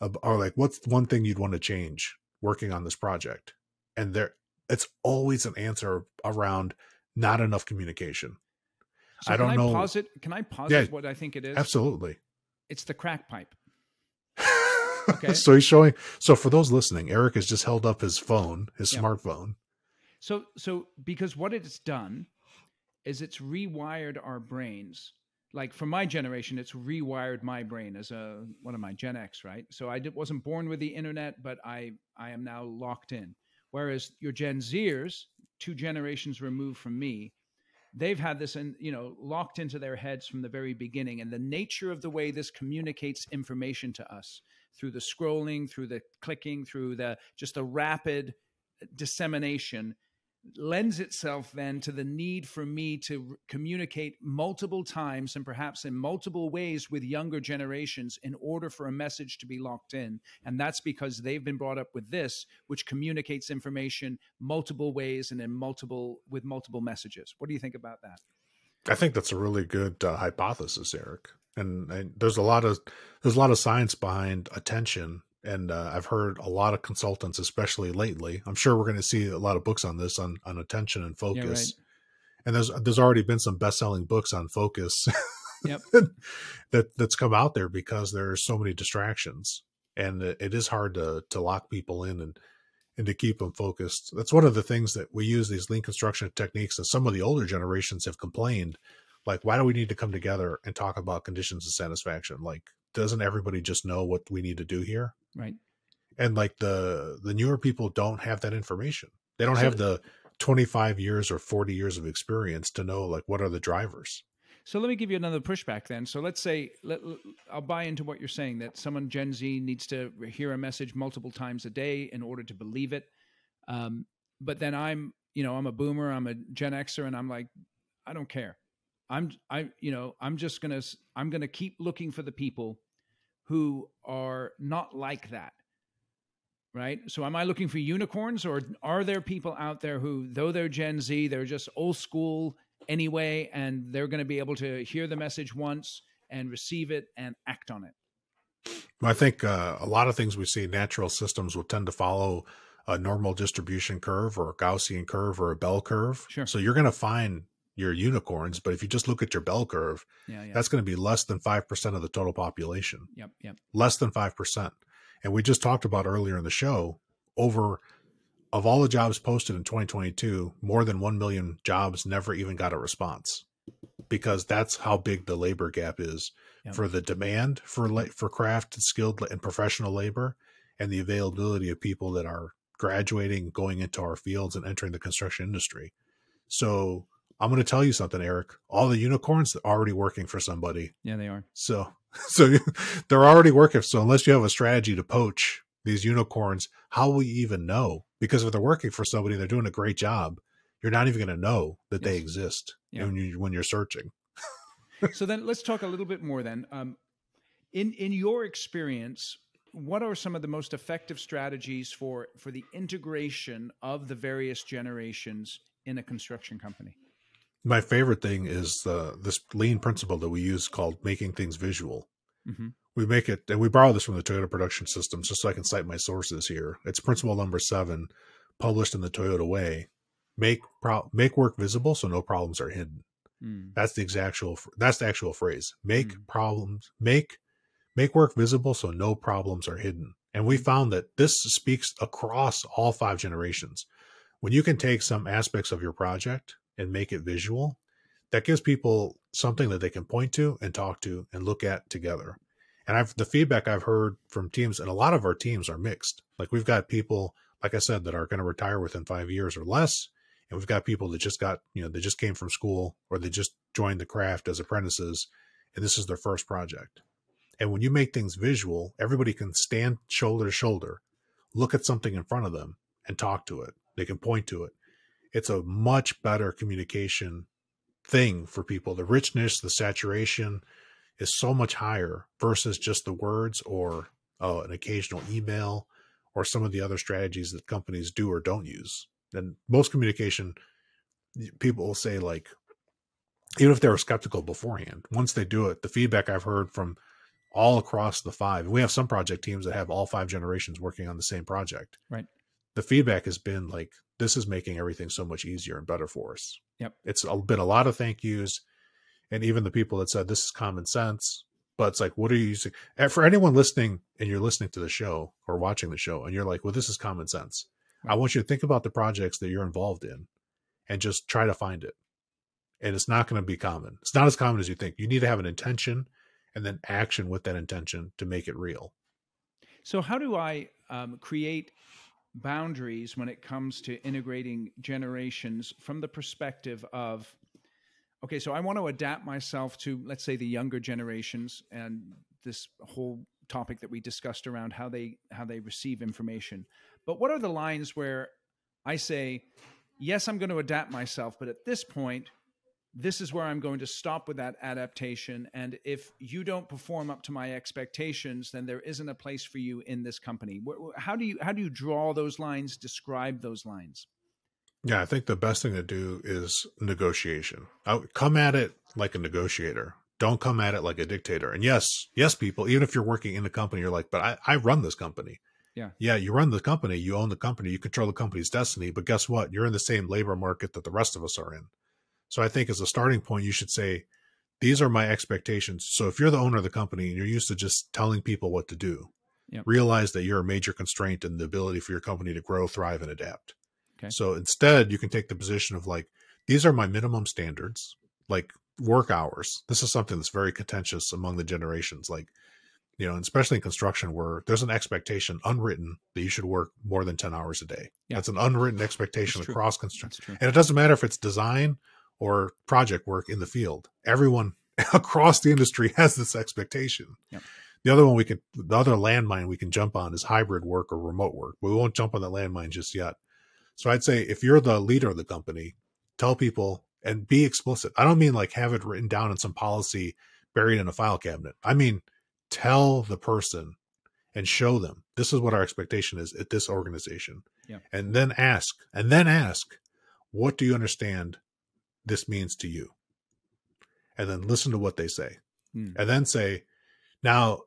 or like, what's one thing you'd want to change working on this project? And there, it's always an answer around not enough communication. So I don't I know. Posit, can I posit yeah, what I think it is? Absolutely. It's the crack pipe. Okay. So he's showing, so for those listening, Eric has just held up his phone, his yeah. smartphone. So, so because what it's done is it's rewired our brains. Like, for my generation, it's rewired my brain as a, what am I, Gen X, right? So I did, wasn't born with the internet, but I, I am now locked in. Whereas your Gen Zers, two generations removed from me, they've had this, in, you know, locked into their heads from the very beginning. And the nature of the way this communicates information to us, through the scrolling, through the clicking, through the just the rapid dissemination, lends itself then to the need for me to communicate multiple times and perhaps in multiple ways with younger generations in order for a message to be locked in. And that's because they've been brought up with this, which communicates information multiple ways and in multiple with multiple messages. What do you think about that? I think that's a really good uh, hypothesis, Eric. And, and there's a lot of, there's a lot of science behind attention And uh, I've heard a lot of consultants, especially lately. I'm sure we're going to see a lot of books on this, on, on attention and focus. Yeah, right. And there's there's already been some best-selling books on focus yep. that that's come out there because there are so many distractions, and it, it is hard to to lock people in and and to keep them focused. That's one of the things that we use these lean construction techniques, and some of the older generations have complained, like, why do we need to come together and talk about conditions of satisfaction? Like, doesn't everybody just know what we need to do here? Right. And like the, the newer people don't have that information. They don't so, have the twenty-five years or forty years of experience to know, like, what are the drivers? So let me give you another pushback then. So let's say, let, I'll buy into what you're saying, that someone Gen Z needs to hear a message multiple times a day in order to believe it. Um, but then I'm, you know, I'm a boomer, I'm a Gen Xer, and I'm like, I don't care. I'm, I, you know, I'm just going to, I'm going to keep looking for the people who are not like that. Right. So am I looking for unicorns, or are there people out there who, though they're Gen Z, they're just old school anyway, and they're going to be able to hear the message once and receive it and act on it? I think uh, a lot of things we see, natural systems will tend to follow a normal distribution curve or a Gaussian curve or a bell curve. Sure. So you're going to find your unicorns, but if you just look at your bell curve, yeah, yeah. that's going to be less than five percent of the total population. Yep, yep. Less than five percent. And we just talked about earlier in the show, over of all the jobs posted in twenty twenty-two, more than one million jobs never even got a response, because that's how big the labor gap is yep. for the demand for for craft, skilled and professional labor, and the availability of people that are graduating, going into our fields and entering the construction industry. So I'm going to tell you something, Eric, all the unicorns are already working for somebody. Yeah, they are. So, so they're already working. So unless you have a strategy to poach these unicorns, how will you even know? Because if they're working for somebody, they're doing a great job. You're not even going to know that yes. they exist yeah. when, you, when you're searching. So then let's talk a little bit more then. Um, in, in your experience, what are some of the most effective strategies for, for the integration of the various generations in a construction company? My favorite thing is the, this lean principle that we use called making things visual. Mm-hmm. We make it, and we borrow this from the Toyota Production System, just so I can cite my sources here. It's principle number seven, published in the Toyota Way. Make pro, make work visible so no problems are hidden. Mm. That's the actual, that's the actual phrase. Make mm. problems, make, make work visible so no problems are hidden. And we found that this speaks across all five generations. When you can take some aspects of your project and make it visual, that gives people something that they can point to and talk to and look at together. And I've, the feedback I've heard from teams, and a lot of our teams are mixed. Like, we've got people, like I said, that are going to retire within five years or less. And we've got people that just got, you know, they just came from school, or they just joined the craft as apprentices, and this is their first project. And when you make things visual, everybody can stand shoulder to shoulder, look at something in front of them and talk to it. They can point to it. It's a much better communication thing for people. The richness, the saturation is so much higher versus just the words or uh, an occasional email or some of the other strategies that companies do or don't use. And most communication, people will say, like, even if they were skeptical beforehand, once they do it, the feedback I've heard from all across the five, we have some project teams that have all five generations working on the same project. Right. The feedback has been like, this is making everything so much easier and better for us. Yep. It's been a lot of thank yous. And even the people that said, this is common sense, but it's like, what are you using? And for anyone listening, and you're listening to the show or watching the show, and you're like, well, this is common sense. Right. I want you to think about the projects that you're involved in and just try to find it. And it's not going to be common. It's not as common as you think. You need to have an intention and then action with that intention to make it real. So how do I um, create boundaries when it comes to integrating generations from the perspective of, okay, so I want to adapt myself to, let's say, the younger generations and this whole topic that we discussed around how they, how they receive information. But what are the lines where I say, yes, I'm going to adapt myself, but at this point, this is where I'm going to stop with that adaptation. And if you don't perform up to my expectations, then there isn't a place for you in this company. How do you, how do you draw those lines, describe those lines? Yeah, I think the best thing to do is negotiation. I would come at it like a negotiator. Don't come at it like a dictator. And yes, yes, people, even if you're working in the company, you're like, but I, I run this company. Yeah. Yeah. You run the company, you own the company, you control the company's destiny, but guess what? You're in the same labor market that the rest of us are in. So I think as a starting point, you should say, these are my expectations. So if you're the owner of the company and you're used to just telling people what to do, yep. realize that you're a major constraint in the ability for your company to grow, thrive, and adapt. Okay. So instead you can take the position of like, these are my minimum standards, like work hours. This is something that's very contentious among the generations. Like, you know, and especially in construction where there's an expectation unwritten that you should work more than ten hours a day. Yeah. That's an unwritten expectation across construction. And it doesn't matter if it's design or project work in the field. Everyone across the industry has this expectation. Yep. The other one we can, the other landmine we can jump on is hybrid work or remote work. We won't jump on that landmine just yet. So I'd say if you're the leader of the company, tell people and be explicit. I don't mean like have it written down in some policy buried in a file cabinet. I mean, tell the person and show them this is what our expectation is at this organization. Yeah. And then ask, and then ask, what do you understand this means to you? And then listen to what they say. Mm. And then say, now,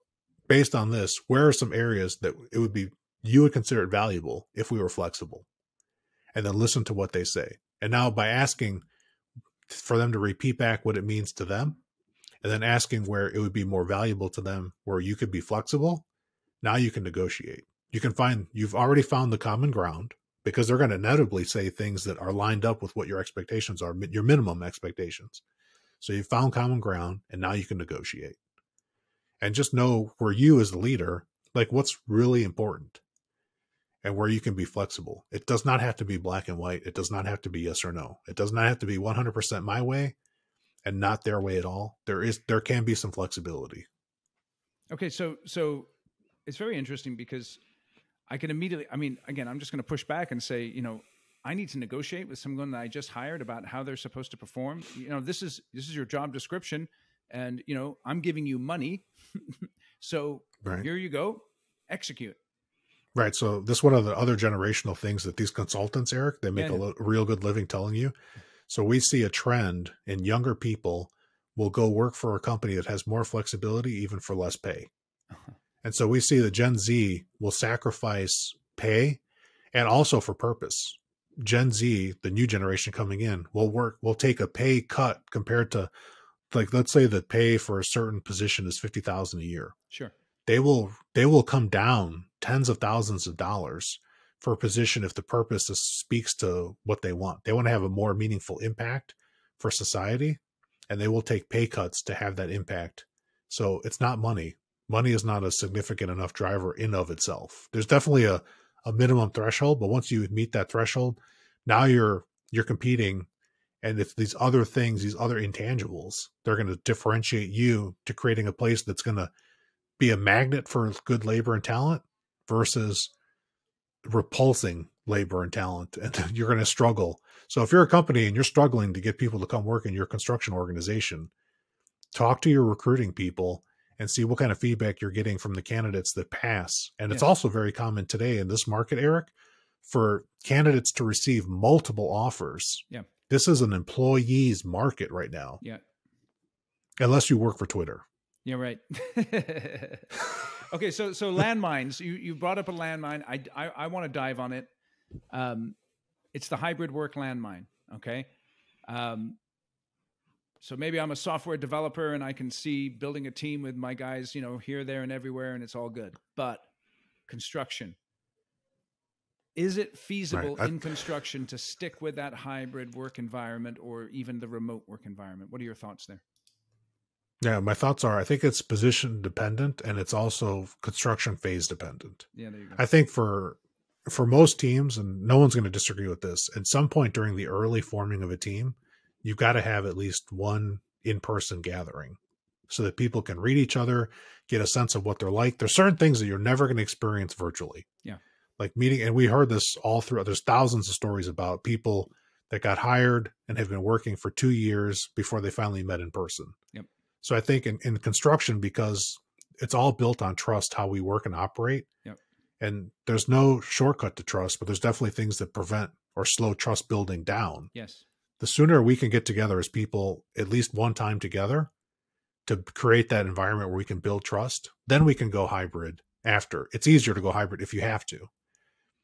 based on this, where are some areas that it would be, you would consider it valuable if we were flexible? And then listen to what they say. And now by asking for them to repeat back what it means to them, and then asking where it would be more valuable to them, where you could be flexible. Now you can negotiate. You can find, you've already found the common ground because they're going to inevitably say things that are lined up with what your expectations are, your minimum expectations. So you've found common ground and now you can negotiate. And just know where you as the leader, like what's really important and where you can be flexible. It does not have to be black and white. It does not have to be yes or no. It does not have to be one hundred percent my way and not their way at all. There is, there can be some flexibility. Okay. So, so it's very interesting because I can immediately, I mean, again, I'm just going to push back and say, you know, I need to negotiate with someone that I just hired about how they're supposed to perform. You know, this is, this is your job description and, you know, I'm giving you money. So right. Here you go, execute. Right. So this is one of the other generational things that these consultants, Eric, they make yeah. a lo- real good living telling you. So we see a trend in younger people will go work for a company that has more flexibility, even for less pay. Uh-huh. And so we see the Gen Z will sacrifice pay and also for purpose. Gen Z, the new generation coming in, will work, will take a pay cut compared to like, let's say the pay for a certain position is fifty thousand dollars a year. Sure. They will, they will come down tens of thousands of dollars for a position if the purpose is, speaks to what they want. They want to have a more meaningful impact for society, and they will take pay cuts to have that impact. So it's not money. Money is not a significant enough driver in of itself. There's definitely a, a minimum threshold, but once you meet that threshold, now you're you're competing, and it's these other things, these other intangibles, they're going to differentiate you to creating a place that's going to be a magnet for good labor and talent versus repulsing labor and talent, and you're going to struggle. So if you're a company and you're struggling to get people to come work in your construction organization, talk to your recruiting people and see what kind of feedback you're getting from the candidates that pass. And yeah. It's also very common today in this market, Eric, for candidates to receive multiple offers. Yeah. This is an employee's market right now. Yeah. Unless you work for Twitter. Yeah, right. Okay, so so landmines. You you brought up a landmine. I I, I want to dive on it. Um, it's the hybrid work landmine. Okay, um, so maybe I'm a software developer and I can see building a team with my guys, you know, here, there, and everywhere, and it's all good. But construction, is it feasible right. I, in construction to stick with that hybrid work environment or even the remote work environment? What are your thoughts there? Yeah, my thoughts are, I think it's position dependent and it's also construction phase dependent. Yeah, there you go. I think for for most teams, and no one's going to disagree with this, at some point during the early forming of a team, you've got to have at least one in-person gathering so that people can read each other, get a sense of what they're like. There's certain things that you're never going to experience virtually. Yeah. Like meeting, and we heard this all throughout. There's thousands of stories about people that got hired and have been working for two years before they finally met in person. Yep. So I think in, in construction, because it's all built on trust, how we work and operate. Yep. And there's no shortcut to trust, but there's definitely things that prevent or slow trust building down. Yes. The sooner we can get together as people at least one time together, to create that environment where we can build trust, then we can go hybrid after. It's easier to go hybrid if you have to.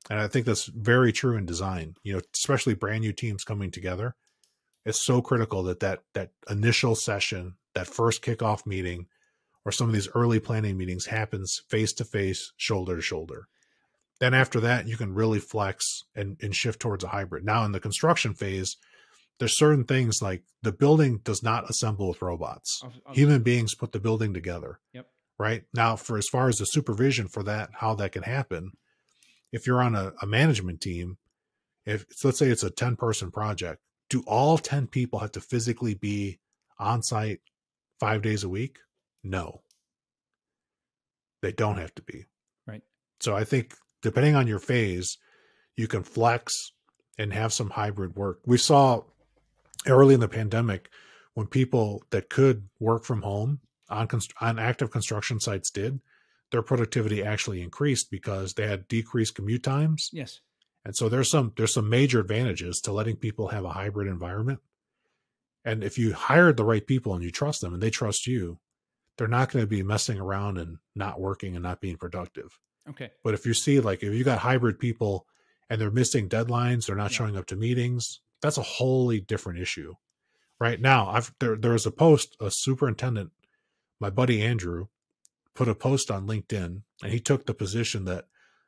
And I think that's very true in design, you know, especially brand new teams coming together. It's so critical that that, that initial session, that first kickoff meeting, or some of these early planning meetings happens face-to-face, shoulder-to-shoulder. Then after that, you can really flex and, and shift towards a hybrid. Now in the construction phase, there's certain things like the building does not assemble with robots. I'll, I'll, Human beings put the building together. Yep. Right? Now, for as far as the supervision for that, how that can happen, if you're on a, a management team, if so let's say it's a ten person project, do all ten people have to physically be on site five days a week? No, they don't have to be. Right. So I think depending on your phase, you can flex and have some hybrid work. We saw early in the pandemic when people that could work from home on, const- on active construction sites did, their productivity actually increased because they had decreased commute times. Yes. And so there's some, there's some major advantages to letting people have a hybrid environment. And if you hired the right people and you trust them and they trust you, they're not going to be messing around and not working and not being productive. Okay. But if you see, like, if you got hybrid people and they're missing deadlines, they're not yeah. showing up to meetings, that's a wholly different issue. Right now, I've, there, there was a post, a superintendent, my buddy Andrew, put a post on LinkedIn, and he took the position that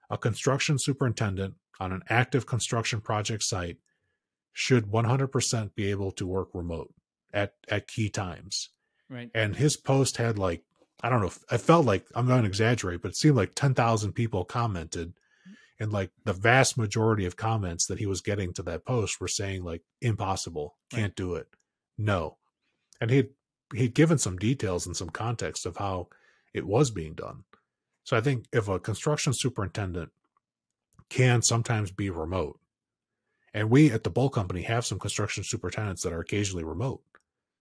a construction superintendent on an active construction project site should one hundred percent be able to work remote at, at key times. Right. And his post had like, I don't know, I felt like, I'm going to exaggerate, but it seemed like ten thousand people commented, and like the vast majority of comments that he was getting to that post were saying like, impossible, can't right. do it, no. And he'd, he'd given some details and some context of how it was being done. So I think if a construction superintendent can sometimes be remote, and we at the Boldt Company have some construction superintendents that are occasionally remote.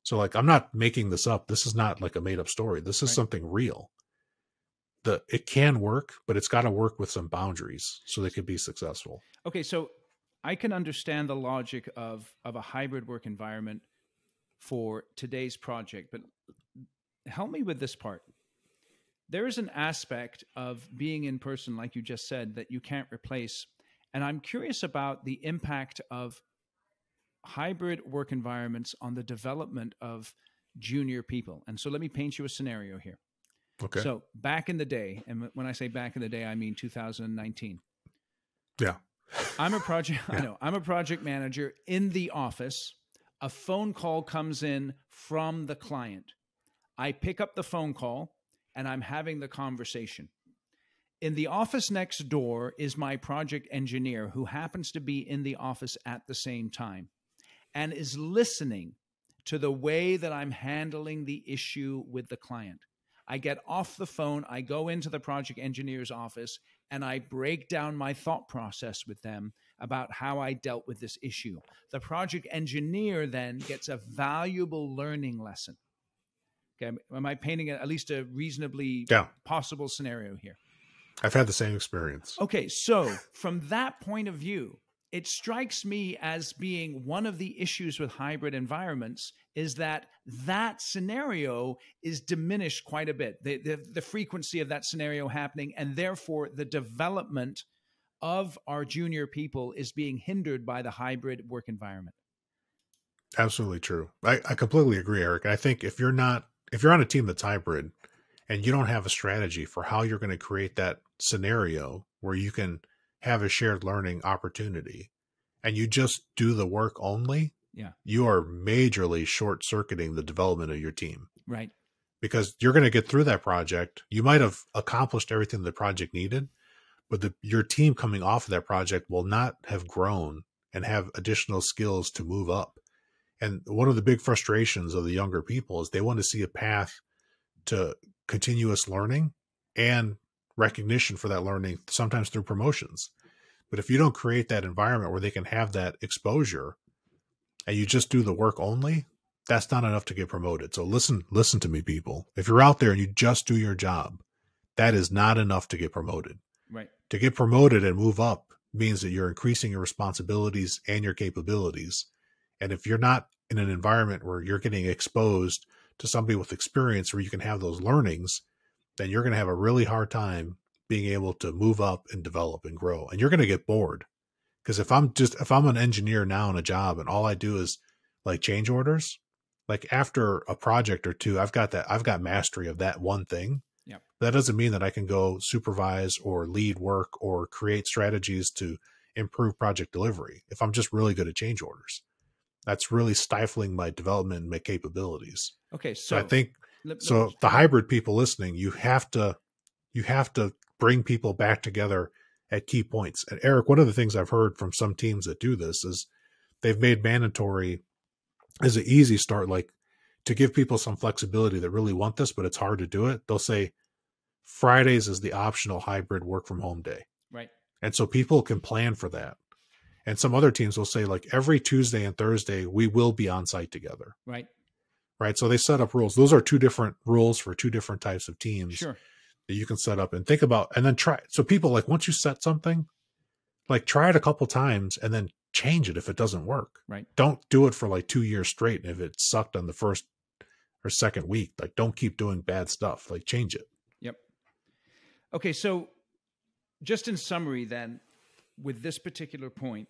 So like, I'm not making this up. This is not like a made up story. This is right. something real. The, it can work, but it's got to work with some boundaries so they could be successful. Okay. So I can understand the logic of, of a hybrid work environment for today's project, but help me with this part. There is an aspect of being in person, like you just said, that you can't replace. And I'm curious about the impact of hybrid work environments on the development of junior people. And so let me paint you a scenario here. Okay. So back in the day, and when I say back in the day, I mean two thousand nineteen. Yeah. I'm a project, yeah. I know, I'm a project manager in the office. A phone call comes in from the client. I pick up the phone call, and I'm having the conversation. In the office next door is my project engineer, who happens to be in the office at the same time and is listening to the way that I'm handling the issue with the client. I get off the phone, I go into the project engineer's office, and I break down my thought process with them about how I dealt with this issue. The project engineer then gets a valuable learning lesson. Okay, am I painting at least a reasonably yeah. possible scenario here? I've had the same experience. Okay, so from that point of view, it strikes me as being one of the issues with hybrid environments is that that scenario is diminished quite a bit, the, the, the frequency of that scenario happening, and therefore the development of our junior people is being hindered by the hybrid work environment. Absolutely true. I, I completely agree, Eric. I think if you're not If you're on a team that's hybrid and you don't have a strategy for how you're going to create that scenario where you can have a shared learning opportunity and you just do the work only, yeah. you are majorly short-circuiting the development of your team. Right. Because you're going to get through that project. You might have accomplished everything the project needed, but the, your team coming off of that project will not have grown and have additional skills to move up. And one of the big frustrations of the younger people is they want to see a path to continuous learning and recognition for that learning, sometimes through promotions. But if you don't create that environment where they can have that exposure and you just do the work only, that's not enough to get promoted. So listen, listen to me, people. If you're out there and you just do your job, that is not enough to get promoted. Right. To get promoted and move up means that you're increasing your responsibilities and your capabilities. And if you're not in an environment where you're getting exposed to somebody with experience where you can have those learnings, then you're going to have a really hard time being able to move up and develop and grow. And you're going to get bored. Because if I'm just, if I'm an engineer now in a job and all I do is like change orders, like after a project or two, I've got that, I've got mastery of that one thing. Yep. That doesn't mean that I can go supervise or lead work or create strategies to improve project delivery. If I'm just really good at change orders, that's really stifling my development and my capabilities. Okay. So, so I think, let, so let, the hybrid people listening, you have to, you have to bring people back together at key points. And Eric, one of the things I've heard from some teams that do this is they've made mandatory as an easy start, like to give people some flexibility that really want this, but it's hard to do it. They'll say Fridays is the optional hybrid work from home day. Right. And so people can plan for that. And some other teams will say like every Tuesday and Thursday, we will be on site together. Right. Right. So they set up rules. Those are two different rules for two different types of teams. Sure. That you can set up and think about and then try. So people, like, once you set something, like try it a couple times and then change it if it doesn't work. Right. Don't do it for like two years straight. And if it sucked on the first or second week, like don't keep doing bad stuff, like change it. Yep. Okay. So just in summary then, with this particular point,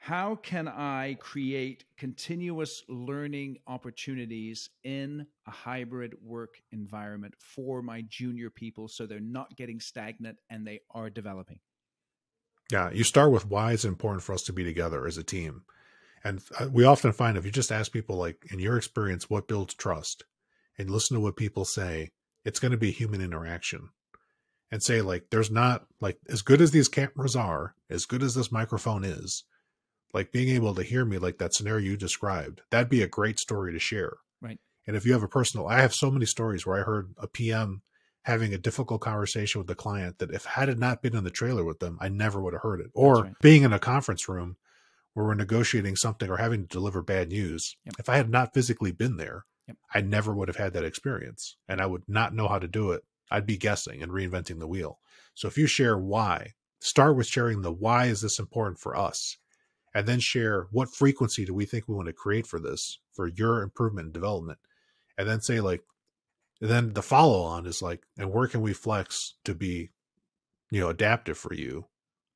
how can I create continuous learning opportunities in a hybrid work environment for my junior people so they're not getting stagnant and they are developing? Yeah, you start with why it's important for us to be together as a team. And we often find if you just ask people, like, in your experience, what builds trust, and listen to what people say, it's going to be human interaction. And say, like, there's not, like, as good as these cameras are, as good as this microphone is, like being able to hear me, like that scenario you described, that'd be a great story to share. Right. And if you have a personal, I have so many stories where I heard a P M having a difficult conversation with the client that if I had not been in the trailer with them, I never would have heard it. Or right. being in a conference room where we're negotiating something or having to deliver bad news. Yep. If I had not physically been there, yep. I never would have had that experience and I would not know how to do it. I'd be guessing and reinventing the wheel. So if you share why, start with sharing the why is this important for us? And then share what frequency do we think we want to create for this, for your improvement and development. And then say, like, and then the follow on is like, and where can we flex to be, you know, adaptive for you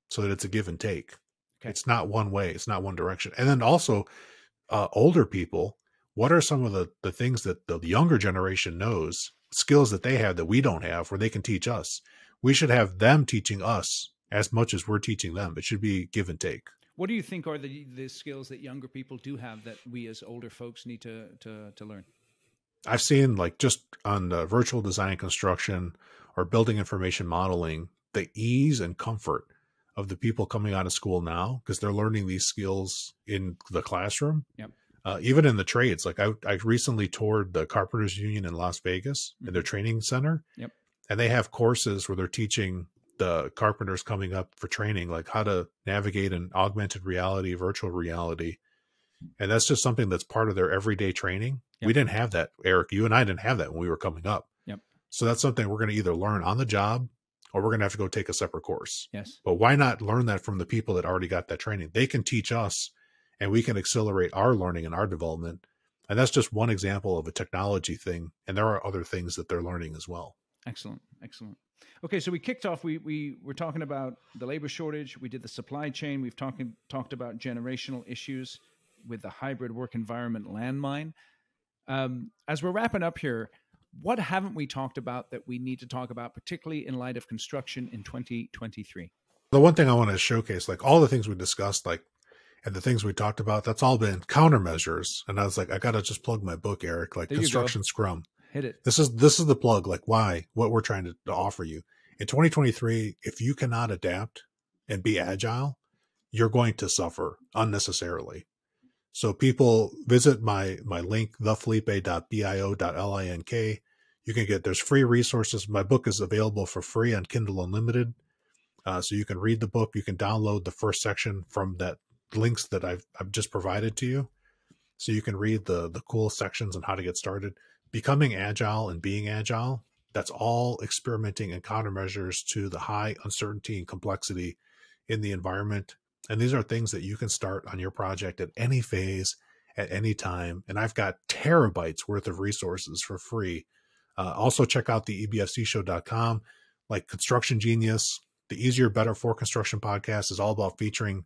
so that it's a give and take. Okay. It's not one way. It's not one direction. And then also uh, older people, what are some of the, the things that the younger generation knows, skills that they have that we don't have where they can teach us? We should have them teaching us as much as we're teaching them. It should be give and take. What do you think are the, the skills that younger people do have that we as older folks need to, to, to learn? I've seen, like, just on the virtual design construction or building information modeling, the ease and comfort of the people coming out of school now, because they're learning these skills in the classroom, yep. uh, even in the trades. Like I, I recently toured the Carpenters Union in Las Vegas mm-hmm. in their training center, yep. and they have courses where they're teaching the carpenters coming up for training, like how to navigate an augmented reality, virtual reality. And that's just something that's part of their everyday training. Yep. We didn't have that, Eric. You and I didn't have that when we were coming up. Yep. So that's something we're going to either learn on the job or we're going to have to go take a separate course. Yes. But why not learn that from the people that already got that training? They can teach us and we can accelerate our learning and our development. And that's just one example of a technology thing. And there are other things that they're learning as well. Excellent. Excellent. Okay, so we kicked off, we, we were talking about the labor shortage, we did the supply chain, we've talking, talked about generational issues with the hybrid work environment landmine. Um, as we're wrapping up here, what haven't we talked about that we need to talk about, particularly in light of construction in twenty twenty-three? The one thing I want to showcase, like all the things we discussed, like, and the things we talked about, that's all been countermeasures. And I was like, I got to just plug my book, Eric, like Construction Scrum. Hit it. This is, this is the plug, like why, what we're trying to, to offer you in twenty twenty-three. If you cannot adapt and be agile, you're going to suffer unnecessarily. So people visit my, my link, the felipe dot bio dot link. You can get, there's free resources. My book is available for free on Kindle Unlimited. Uh, so you can read the book. You can download the first section from that links that I've, I've just provided to you. So you can read the, the cool sections on how to get started. Becoming agile and being agile, that's all experimenting and countermeasures to the high uncertainty and complexity in the environment. And these are things that you can start on your project at any phase, at any time. And I've got terabytes worth of resources for free. Uh, also check out the E B F C show dot com, like Construction Genius. The Easier, Better for Construction podcast is all about featuring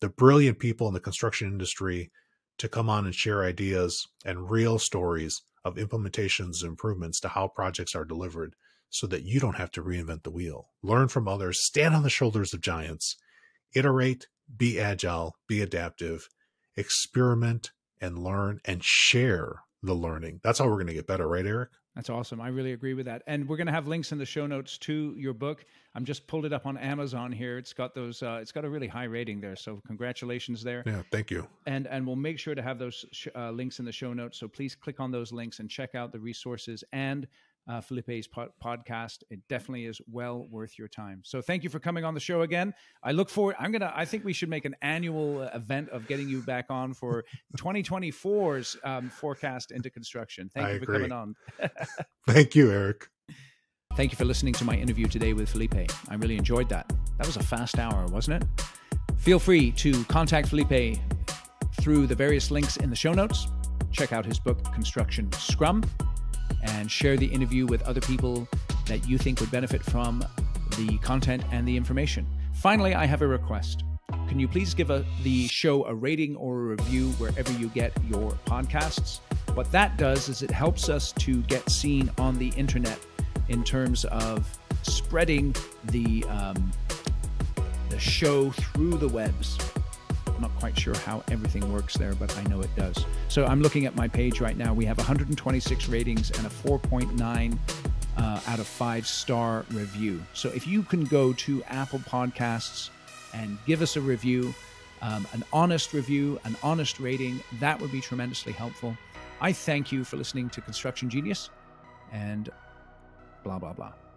the brilliant people in the construction industry to come on and share ideas and real stories of implementations and improvements to how projects are delivered so that you don't have to reinvent the wheel. Learn from others, stand on the shoulders of giants, iterate, be agile, be adaptive, experiment and learn and share the learning. That's how we're going to get better, right, Eric? That's awesome. I really agree with that. And we're going to have links in the show notes to your book. I'm just pulled it up on Amazon here. It's got those, uh, it's got a really high rating there. So congratulations there. Yeah, thank you. And, and we'll make sure to have those sh uh, links in the show notes. So please click on those links and check out the resources and uh, Felipe's po podcast. It definitely is well worth your time. So thank you for coming on the show again. I look forward, I'm going to, I think we should make an annual uh, event of getting you back on for twenty twenty-four's um, forecast into construction. Thank I you for agree. coming on. Thank you, Eric. Thank you for listening to my interview today with Felipe. I really enjoyed that. That was a fast hour, wasn't it? Feel free to contact Felipe through the various links in the show notes. Check out his book, Construction Scrum, and share the interview with other people that you think would benefit from the content and the information. Finally, I have a request. Can you please give a, the show a rating or a review wherever you get your podcasts? What that does is it helps us to get seen on the internet in terms of spreading the, um, the show through the webs. I'm not quite sure how everything works there, but I know it does. So I'm looking at my page right now. We have one hundred twenty-six ratings and a four point nine uh, out of five star review. So if you can go to Apple Podcasts and give us a review, um, an honest review, an honest rating, that would be tremendously helpful. I thank you for listening to Construction Genius and blah, blah, blah.